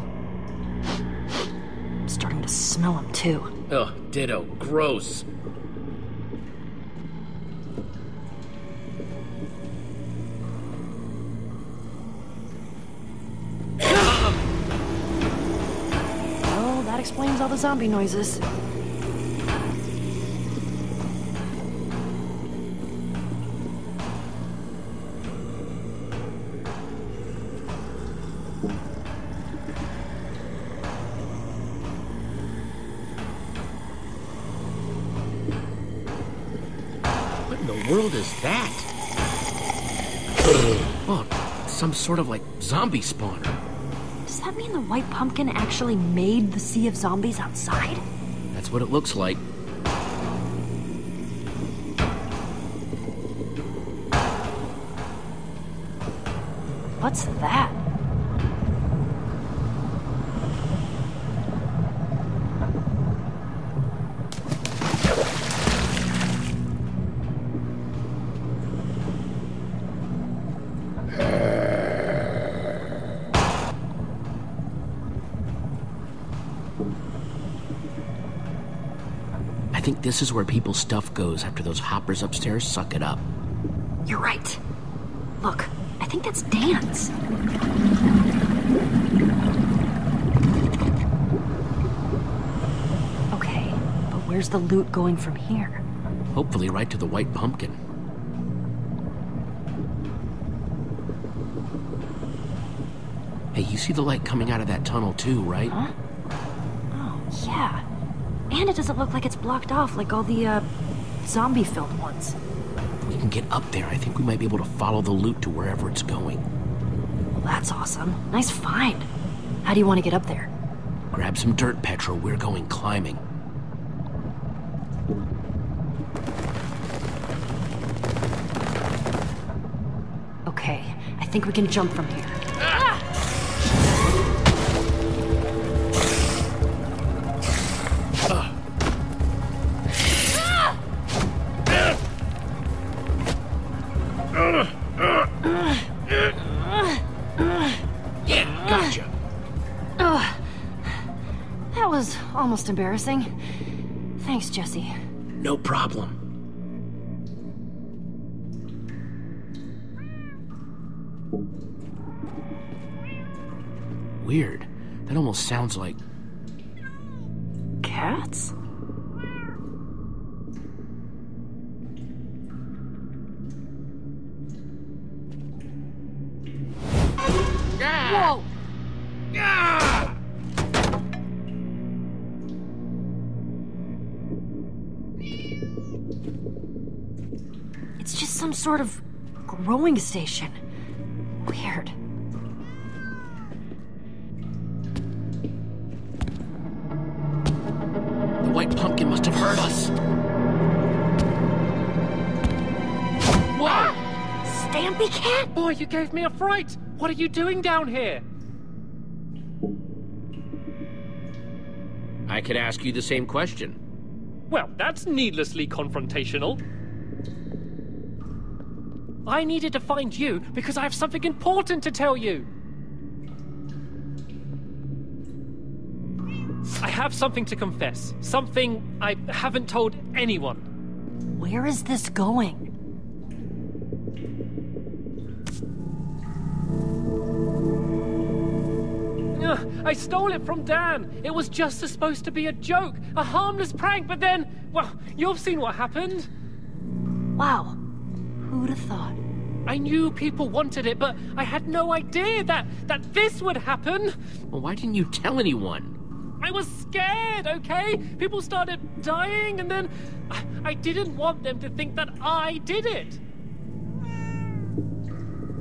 Starting to smell them too. Ugh, ditto. Gross. Well, that explains all the zombie noises. Sort of like zombie spawner. Does that mean the White Pumpkin actually made the sea of zombies outside? That's what it looks like. What's that? This is where people's stuff goes after those hoppers upstairs suck it up. You're right. Look, I think that's Dan's. Okay, but where's the loot going from here? Hopefully right to the White Pumpkin. Hey, you see the light coming out of that tunnel too, right? Huh? Oh, yeah. And it doesn't look like it's blocked off like all the zombie-filled ones. we can get up there, I think we might be able to follow the loot to wherever it's going. Well, that's awesome. Nice find. How do you want to get up there? Grab some dirt, Petra. We're going climbing. Okay, I think we can jump from here. Almost embarrassing. Thanks, Jesse. No problem. Weird. That almost sounds like... cats? Whoa! Some sort of growing station. Weird. The white pumpkin must have heard us. Whoa! Ah! Stampy Cat? Boy, you gave me a fright. What are you doing down here? I could ask you the same question. Well, that's needlessly confrontational. I needed to find you because I have something important to tell you. I have something to confess. Something I haven't told anyone. Where is this going? I stole it from Dan. It was just supposed to be a joke, a harmless prank, but then, well, you've seen what happened. Wow. Who'd have thought? I knew people wanted it, but I had no idea that this would happen. Well, why didn't you tell anyone? I was scared, okay? People started dying, and then I didn't want them to think that I did it.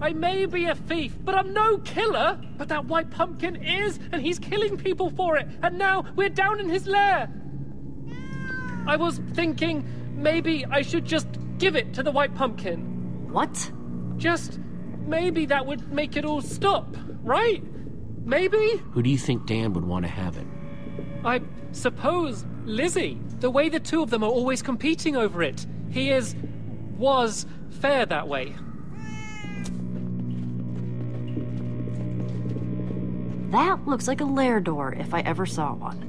I may be a thief, but I'm no killer. But that white pumpkin is, and he's killing people for it. And now we're down in his lair. I was thinking maybe I should just give it to the white pumpkin. What? Just maybe that would make it all stop, right? Maybe? Who do you think Dan would want to have it? I suppose Lizzie. The way the two of them are always competing over it. He was fair that way. That looks like a lair door if I ever saw one.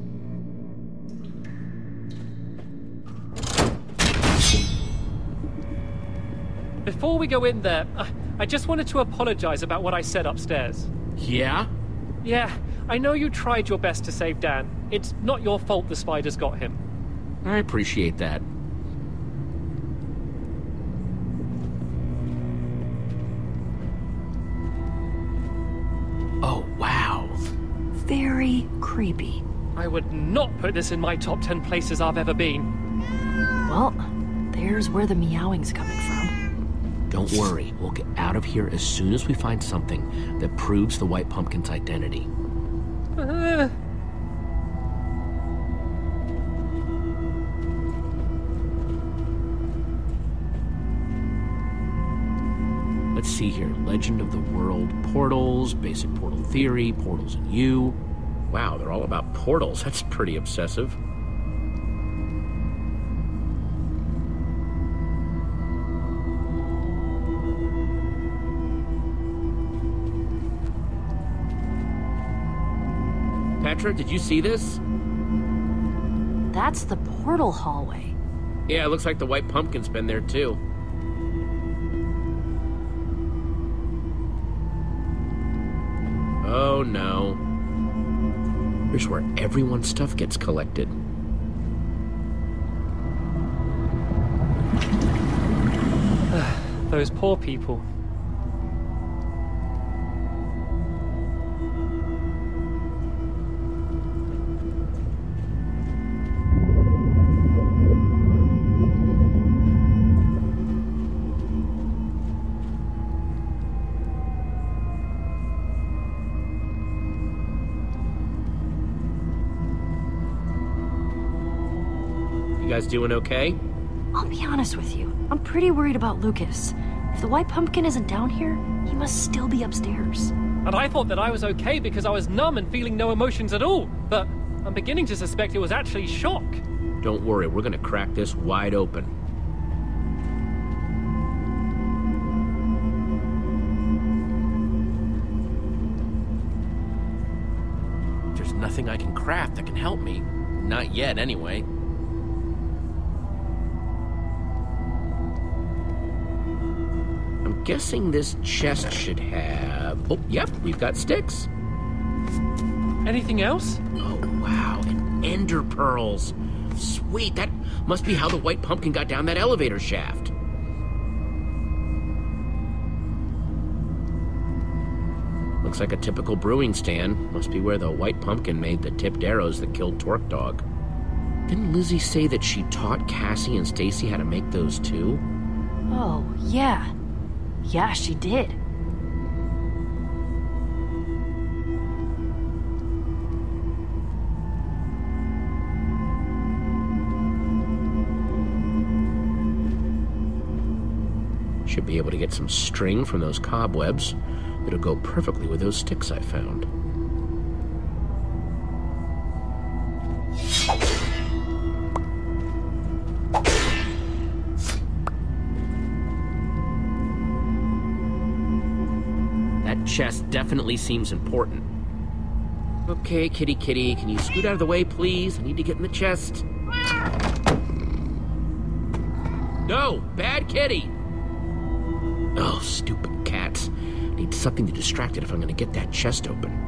Before we go in there, I just wanted to apologize about what I said upstairs. Yeah? Yeah, I know you tried your best to save Dan. It's not your fault the spiders got him. I appreciate that. Oh, wow. Very creepy. I would not put this in my top 10 places I've ever been. Well, there's where the meowing's coming from. Don't worry, we'll get out of here as soon as we find something that proves the white pumpkin's identity. Let's see here. Legend of the World Portals, Basic Portal Theory, Portals and You. Wow, they're all about portals. That's pretty obsessive. Did you see this? That's the portal hallway. Yeah, it looks like the white pumpkin's been there too. Oh no. Here's where everyone's stuff gets collected. Those poor people. You guys doing okay? I'll be honest with you. I'm pretty worried about Lucas. If the White Pumpkin isn't down here, he must still be upstairs. And I thought that I was okay because I was numb and feeling no emotions at all. But I'm beginning to suspect it was actually shock. Don't worry, we're gonna crack this wide open. There's nothing I can craft that can help me. Not yet, anyway. Guessing this chest should have... Oh, yep, we've got sticks. Anything else? Oh, wow, and ender pearls. Sweet, that must be how the White Pumpkin got down that elevator shaft. Looks like a typical brewing stand. Must be where the White Pumpkin made the tipped arrows that killed Torque Dog. Didn't Lizzie say that she taught Cassie and Stacy how to make those too? Oh, yeah. Yeah, she did. Should be able to get some string from those cobwebs. It'll go perfectly with those sticks I found. Chest definitely seems important. Okay, kitty kitty, can you scoot out of the way, please? I need to get in the chest. No, bad kitty! Oh, stupid cats. I need something to distract it if I'm gonna get that chest open.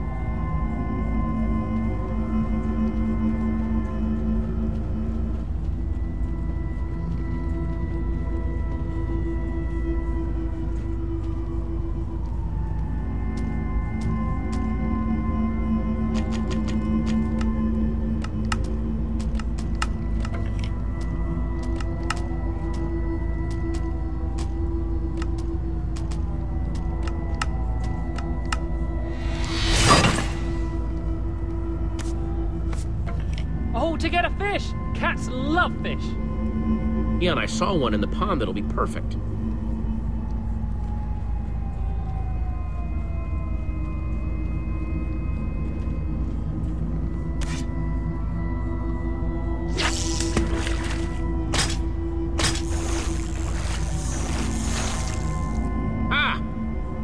And I saw one in the pond that'll be perfect. Ah!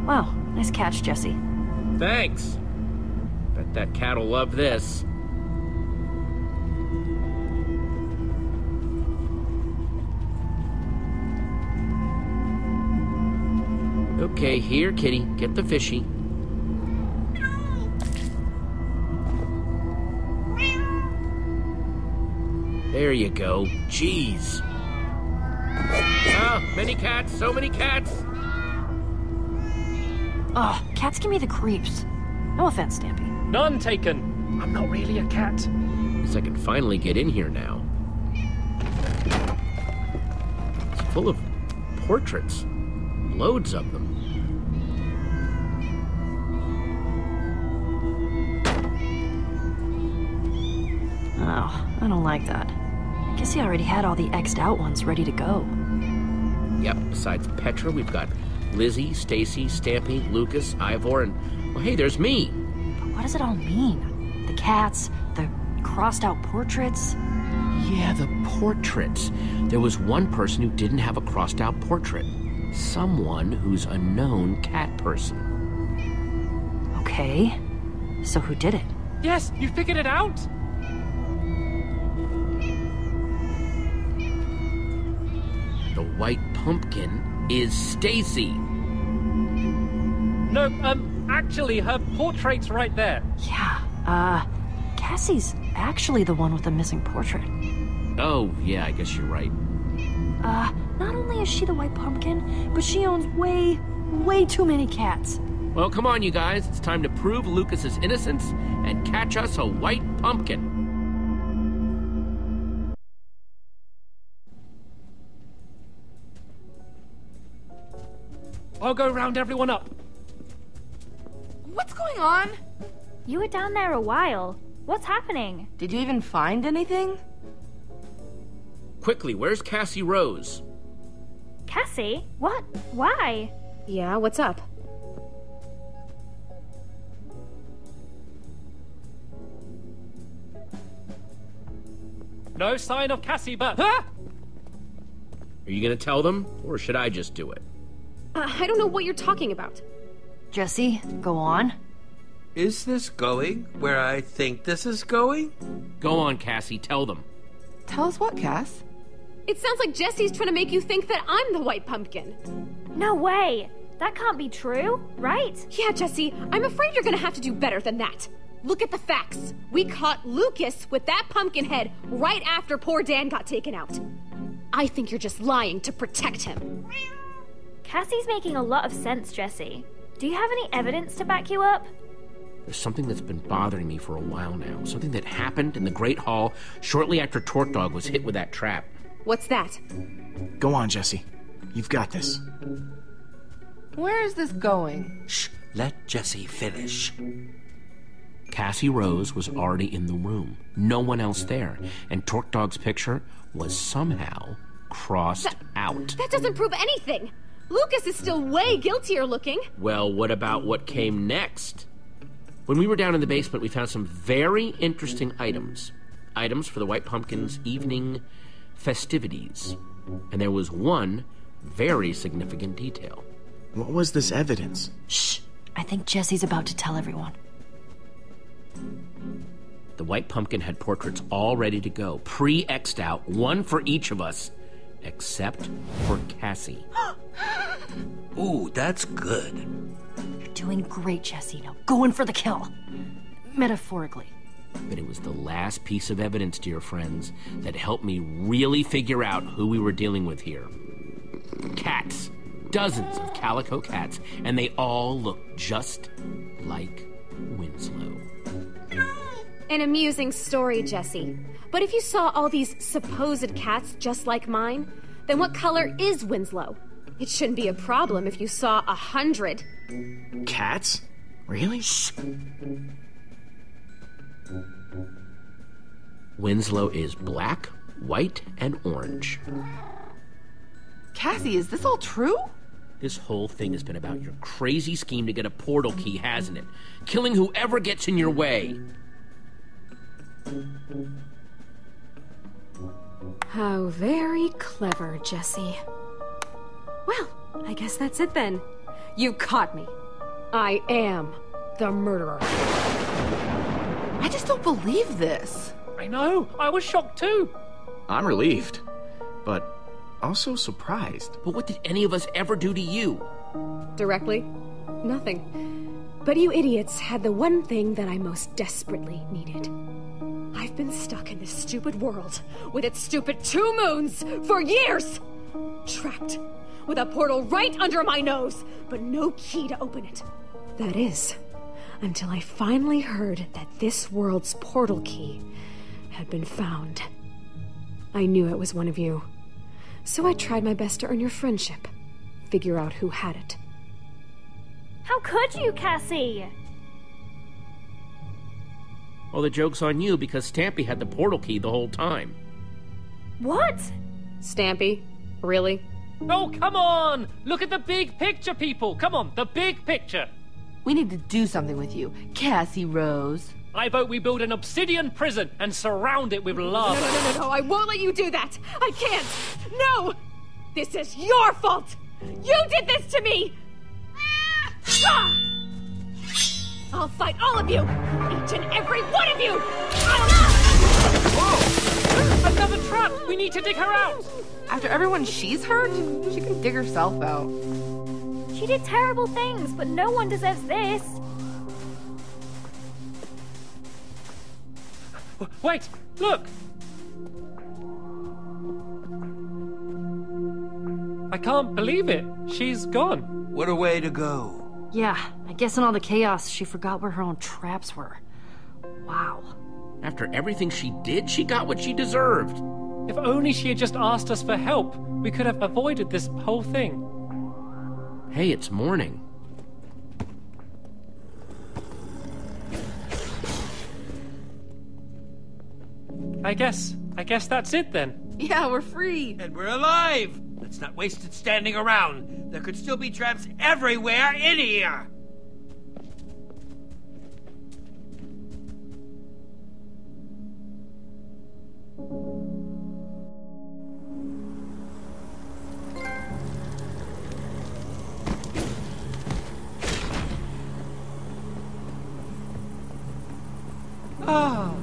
Wow, nice catch, Jesse. Thanks. Bet that cat'll love this. Okay, here, kitty. Get the fishy. There you go. Jeez. Ah, many cats. So many cats. Ugh, cats give me the creeps. No offense, Stampy. None taken. I'm not really a cat. Guess I can finally get in here now. It's full of portraits. Loads of them. Oh, I don't like that. I guess he already had all the X'd out ones ready to go. Yep, besides Petra, we've got Lizzie, Stacy, Stampy, Lucas, Ivor, and... Well, hey, there's me! But what does it all mean? The cats, the crossed-out portraits? Yeah, the portraits. There was one person who didn't have a crossed-out portrait. Someone who's a known cat person. Okay, so who did it? Yes, you figured it out? The White Pumpkin is Stacy. No, actually, her portrait's right there. Yeah, Cassie's actually the one with the missing portrait. Oh, yeah, I guess you're right. Not only is she the White Pumpkin, but she owns way, way too many cats. Well, come on, you guys. It's time to prove Lucas's innocence and catch us a White Pumpkin. I'll go round everyone up. What's going on? You were down there a while. What's happening? Did you even find anything? Quickly, where's Cassie Rose? Cassie? What? Why? Yeah, what's up? No sign of Cassie, but... Ah! Are you gonna tell them, or should I just do it? I don't know what you're talking about. Jesse, go on. Is this going where I think this is going? Go on, Cassie, tell them. Tell us what, Cass? It sounds like Jesse's trying to make you think that I'm the White Pumpkin. No way! That can't be true, right? Yeah, Jesse, I'm afraid you're gonna have to do better than that. Look at the facts. We caught Lucas with that pumpkin head right after poor Dan got taken out. I think you're just lying to protect him. Cassie's making a lot of sense, Jesse. Do you have any evidence to back you up? There's something that's been bothering me for a while now. Something that happened in the Great Hall shortly after Torque Dog was hit with that trap. What's that? Go on, Jesse. You've got this. Where is this going? Shh, let Jesse finish. Cassie Rose was already in the room. No one else there. And Torque Dog's picture was somehow crossed out. That doesn't prove anything! Lucas is still way guiltier looking. Well, what about what came next? When we were down in the basement, we found some very interesting items. Items for the White Pumpkin's evening festivities. And there was one very significant detail. What was this evidence? Shh! I think Jesse's about to tell everyone. The White Pumpkin had portraits all ready to go, pre-X'd out, one for each of us, except for Cassie. Ooh, that's good. You're doing great, Jesse. Now go in for the kill. Metaphorically. But it was the last piece of evidence, dear friends, that helped me really figure out who we were dealing with here. Cats. Dozens of calico cats, and they all looked just like Winslow. An amusing story, Jesse. But if you saw all these supposed cats just like mine, then what color is Winslow? It shouldn't be a problem if you saw 100. Cats? Really? Shh. Winslow is black, white, and orange. Cassie, is this all true? This whole thing has been about your crazy scheme to get a portal key, hasn't it? Killing whoever gets in your way. How very clever, Jesse. Well, I guess that's it then. You caught me. I am the murderer. I just don't believe this. I know. I was shocked too. I'm relieved, but also surprised. But what did any of us ever do to you? Directly? Nothing. But you idiots had the one thing that I most desperately needed. I've been stuck in this stupid world, with its stupid 2 moons, for years! Trapped, with a portal right under my nose, but no key to open it. That is, until I finally heard that this world's portal key had been found. I knew it was one of you, so I tried my best to earn your friendship, figure out who had it. How could you, Cassie? Well, the joke's on you because Stampy had the portal key the whole time. What? Stampy? Really? Oh, come on! Look at the big picture, people! Come on, the big picture! We need to do something with you, Cassie Rose. I vote we build an obsidian prison and surround it with lava. No, I won't let you do that! I can't! No! This is your fault! You did this to me! Ah! I'll fight all of you! Each and every one of you! Whoa! Another trap! We need to dig her out! After everyone she's hurt, she can dig herself out. She did terrible things, but no one deserves this. Wait! Look! I can't believe it. She's gone. What a way to go. Yeah, I guess in all the chaos, she forgot where her own traps were. Wow. After everything she did, she got what she deserved. If only she had just asked us for help, we could have avoided this whole thing. Hey, it's morning. I guess that's it then. Yeah, we're free. And we're alive. Let's not waste it standing around. There could still be traps everywhere in here. Ah,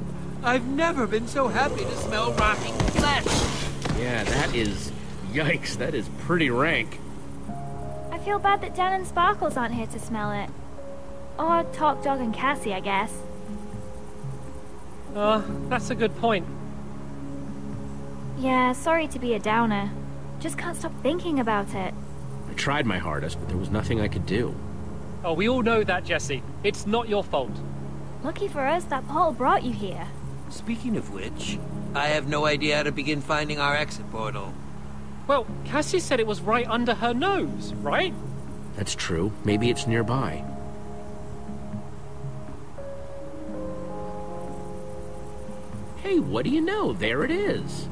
I've never been so happy to smell rotting flesh. Yeah, that is... yikes, that is pretty rank. I feel bad that Dan and Sparkles aren't here to smell it. Or Torque Dog and Cassie, I guess. That's a good point. Yeah, sorry to be a downer. Just can't stop thinking about it. I tried my hardest, but there was nothing I could do. Oh, we all know that, Jessie. It's not your fault. Lucky for us that Paul brought you here. Speaking of which, I have no idea how to begin finding our exit portal. Well, Cassie said it was right under her nose, right? That's true. Maybe it's nearby. Hey, what do you know? There it is.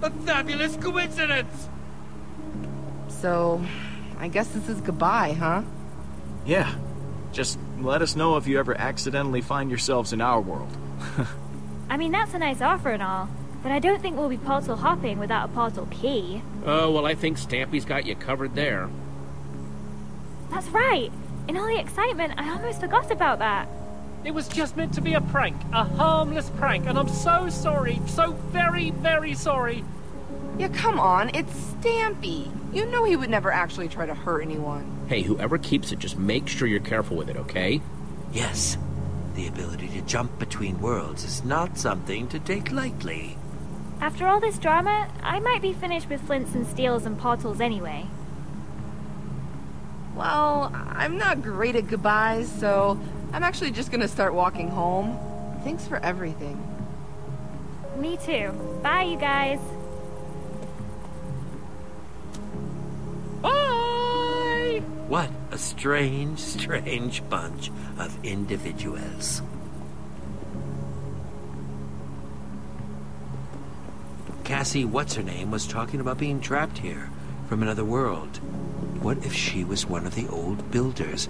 A fabulous coincidence! So, I guess this is goodbye, huh? Yeah. Just let us know if you ever accidentally find yourselves in our world. I mean, that's a nice offer and all, but I don't think we'll be portal hopping without a portal key. Oh, well, I think Stampy's got you covered there. That's right. In all the excitement, I almost forgot about that. It was just meant to be a prank, a harmless prank, and I'm so sorry, so very, very sorry. Yeah, come on, it's Stampy. You know he would never actually try to hurt anyone. Hey, whoever keeps it, just make sure you're careful with it, okay? Yes. The ability to jump between worlds is not something to take lightly. After all this drama, I might be finished with flints and steels and portals anyway. Well, I'm not great at goodbyes, so I'm actually just gonna start walking home. Thanks for everything. Me too. Bye, you guys. Bye! What a strange, strange bunch of individuals. Cassie, what's-her-name, was talking about being trapped here from another world. What if she was one of the old builders?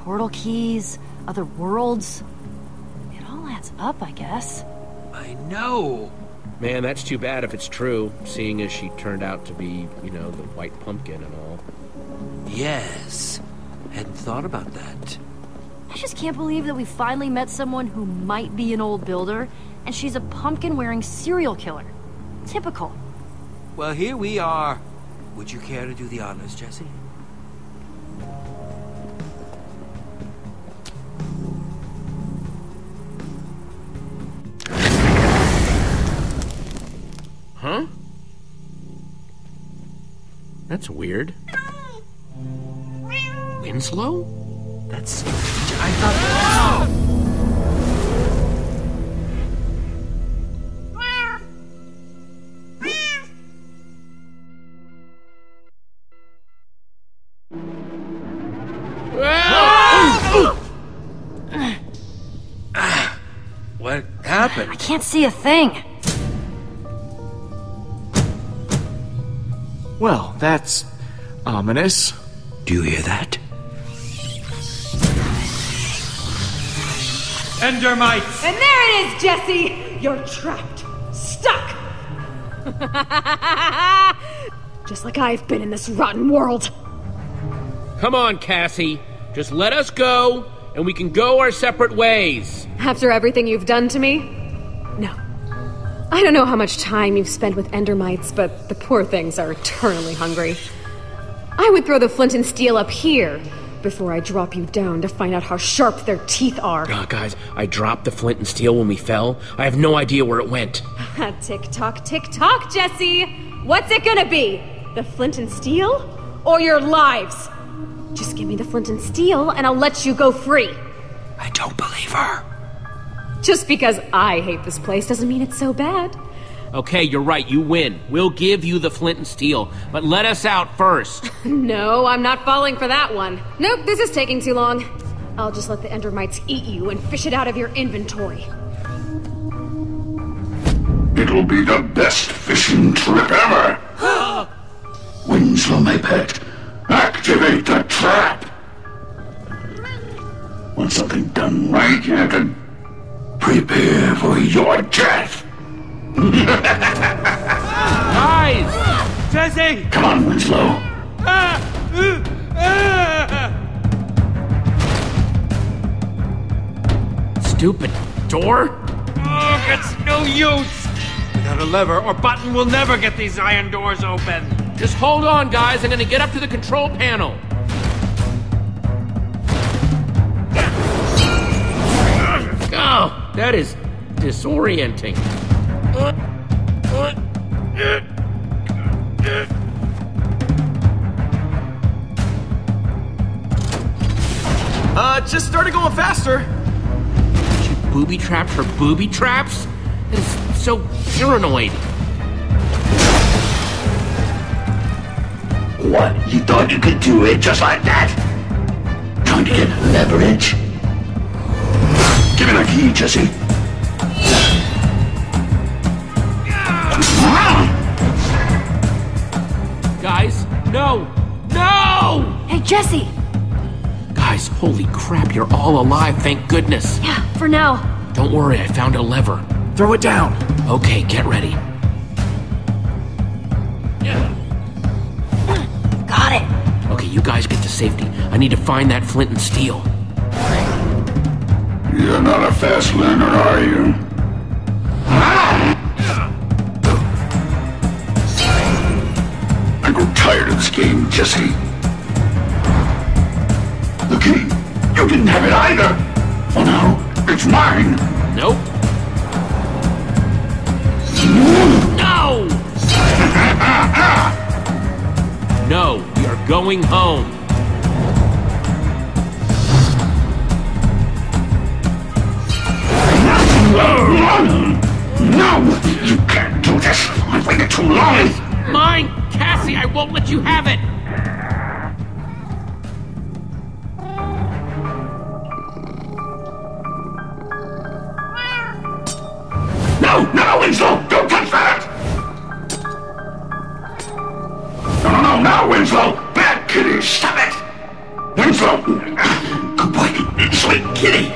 Portal keys, other worlds. It all adds up, I guess. I know. Man, that's too bad if it's true, seeing as she turned out to be, you know, the White Pumpkin and all. Yes. Hadn't thought about that. I just can't believe that we finally met someone who might be an old builder, and she's a pumpkin-wearing serial killer. Typical. Well, here we are. Would you care to do the honors, Jessie? Huh? That's weird. Winslow? That's... I thought... What happened? I can't see a thing. Well, that's ominous. Do you hear that? Endermites! And there it is, Jessie! You're trapped. Stuck! Just like I've been in this rotten world. Come on, Cassie. Just let us go, and we can go our separate ways. After everything you've done to me? No. I don't know how much time you've spent with Endermites, but the poor things are eternally hungry. I would throw the flint and steel up here before I drop you down to find out how sharp their teeth are. Oh, guys, I dropped the flint and steel when we fell. I have no idea where it went. Tick-tock, tick-tock, Jessie! What's it gonna be? The flint and steel? Or your lives? Just give me the flint and steel, and I'll let you go free. I don't believe her. Just because I hate this place doesn't mean it's so bad. Okay, you're right, you win. We'll give you the flint and steel, but let us out first. No, I'm not falling for that one. Nope, this is taking too long. I'll just let the Endermites eat you and fish it out of your inventory. It'll be the best fishing trip ever! Winslow, my pet, activate the trap! Want something done right, Captain? Prepare for your death! Guys! Jesse! Come on, Winslow! Stupid door? Oh, it's no use! Without a lever or button, we'll never get these iron doors open! Just hold on, guys. I'm gonna get up to the control panel. Oh, that is disorienting. Just started going faster. She booby-trapped her booby traps? That is so paranoid. What? You thought you could do it just like that? Trying to get leverage? Give me the key, Jesse. Guys, no! No! Hey, Jesse! Guys, holy crap, you're all alive, thank goodness. Yeah, for now. Don't worry, I found a lever. Throw it down. Okay, get ready. You guys get to safety. I need to find that flint and steel. You're not a fast learner, are you? I grow tired of this game, Jesse. The key. You didn't have it either. Oh no, it's mine. Nope. No. No. We are going home. No! You can't do this! I've waited too long! Mine! Cassie, I won't let you have it! No! No, Winslow! Don't touch that! No, Winslow! Bad kitty! Stop it! Winslow! Good boy! Sweet kitty!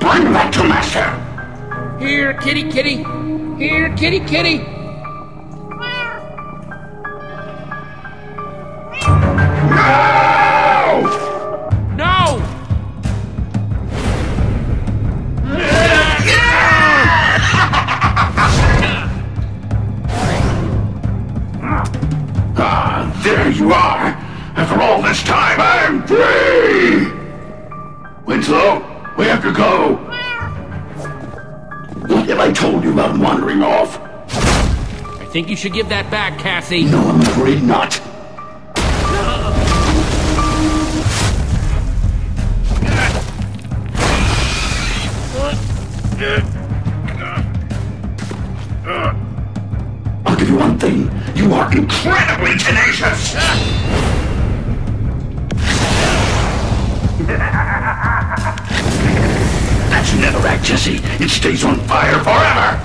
Bring that to master! Here, kitty, kitty! Here, kitty, kitty! No! No! Ah, there you are! After all this time, I'm free! Winslow, we have to go! What have I told you about wandering off? I think you should give that back, Cassie. No, I'm afraid not. I'll give you one thing. You are incredibly tenacious! That's netherrack, Jesse. It stays on fire forever!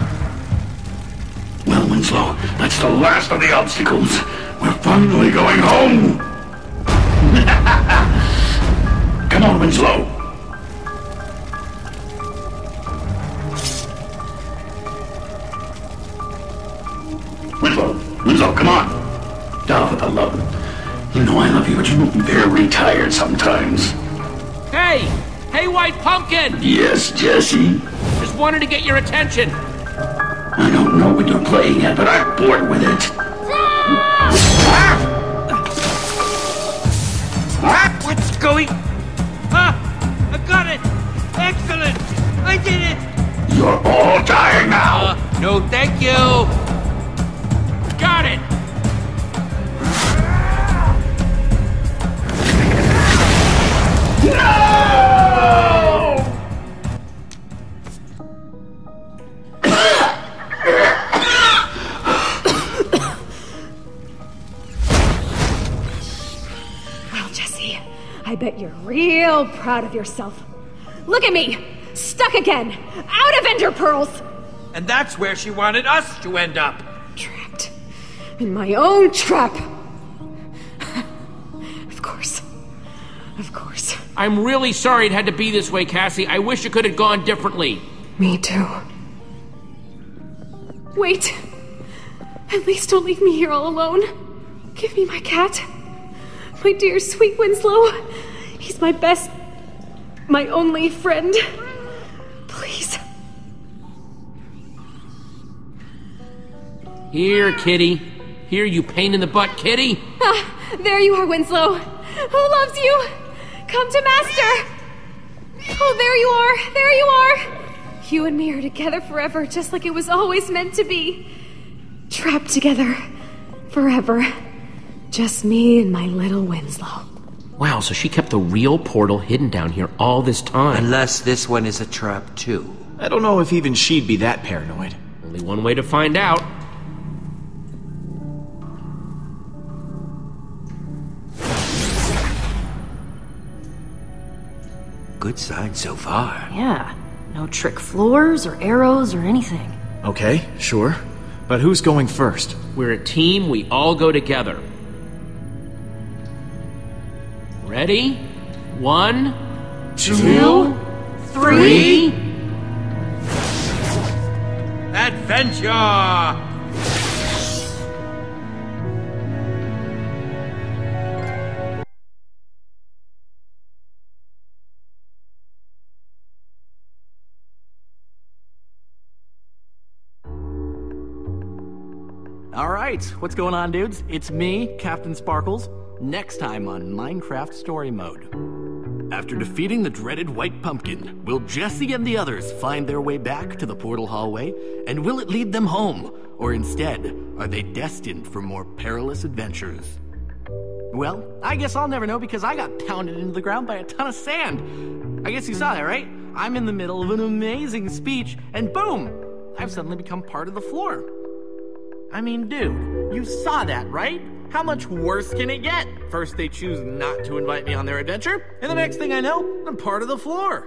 Well, Winslow, that's the last of the obstacles. We're finally going home! Come on, Winslow. Winslow, come on! Oh, the love. You know I love you, but you look very tired sometimes. Hey! Hey, White Pumpkin! Yes, Jesse? Just wanted to get your attention. I don't know what you're playing at, but I'm bored with it. Ah! What's going... Ah! I got it! Excellent! I did it! You're all dying now! No, thank you! Got it! No! Well, Jesse, I bet you're real proud of yourself. Look at me! Stuck again! Out of Ender Pearls! And that's where she wanted us to end up. Trapped in my own trap. Of course. I'm really sorry it had to be this way, Cassie. I wish it could have gone differently. Me too. Wait. At least don't leave me here all alone. Give me my cat. My dear, sweet Winslow. He's my best, my only friend. Please. Here, kitty. Here, you pain in the butt, kitty. Ah, there you are, Winslow. Who loves you? Come to Master. Oh, there you are. There you are. You and me are together forever, just like it was always meant to be. Trapped together. Forever. Just me and my little Winslow. Wow, so she kept the real portal hidden down here all this time. Unless this one is a trap, too. I don't know if even she'd be that paranoid. Only one way to find out. Good sign so far. Yeah. No trick floors or arrows or anything. Okay, sure. But who's going first? We're a team. We all go together. Ready? 1, 2, 3. Adventure! Alright, what's going on, dudes? It's me, Captain Sparkles, next time on Minecraft Story Mode. After defeating the dreaded White Pumpkin, will Jesse and the others find their way back to the portal hallway, and will it lead them home? Or instead, are they destined for more perilous adventures? Well, I guess I'll never know because I got pounded into the ground by a ton of sand. I guess you saw that, right? I'm in the middle of an amazing speech, and boom! I've suddenly become part of the floor. I mean, dude, you saw that, right? How much worse can it get? First they choose not to invite me on their adventure, and the next thing I know, I'm part of the floor.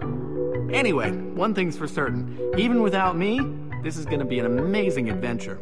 Anyway, one thing's for certain. Even without me, this is gonna be an amazing adventure.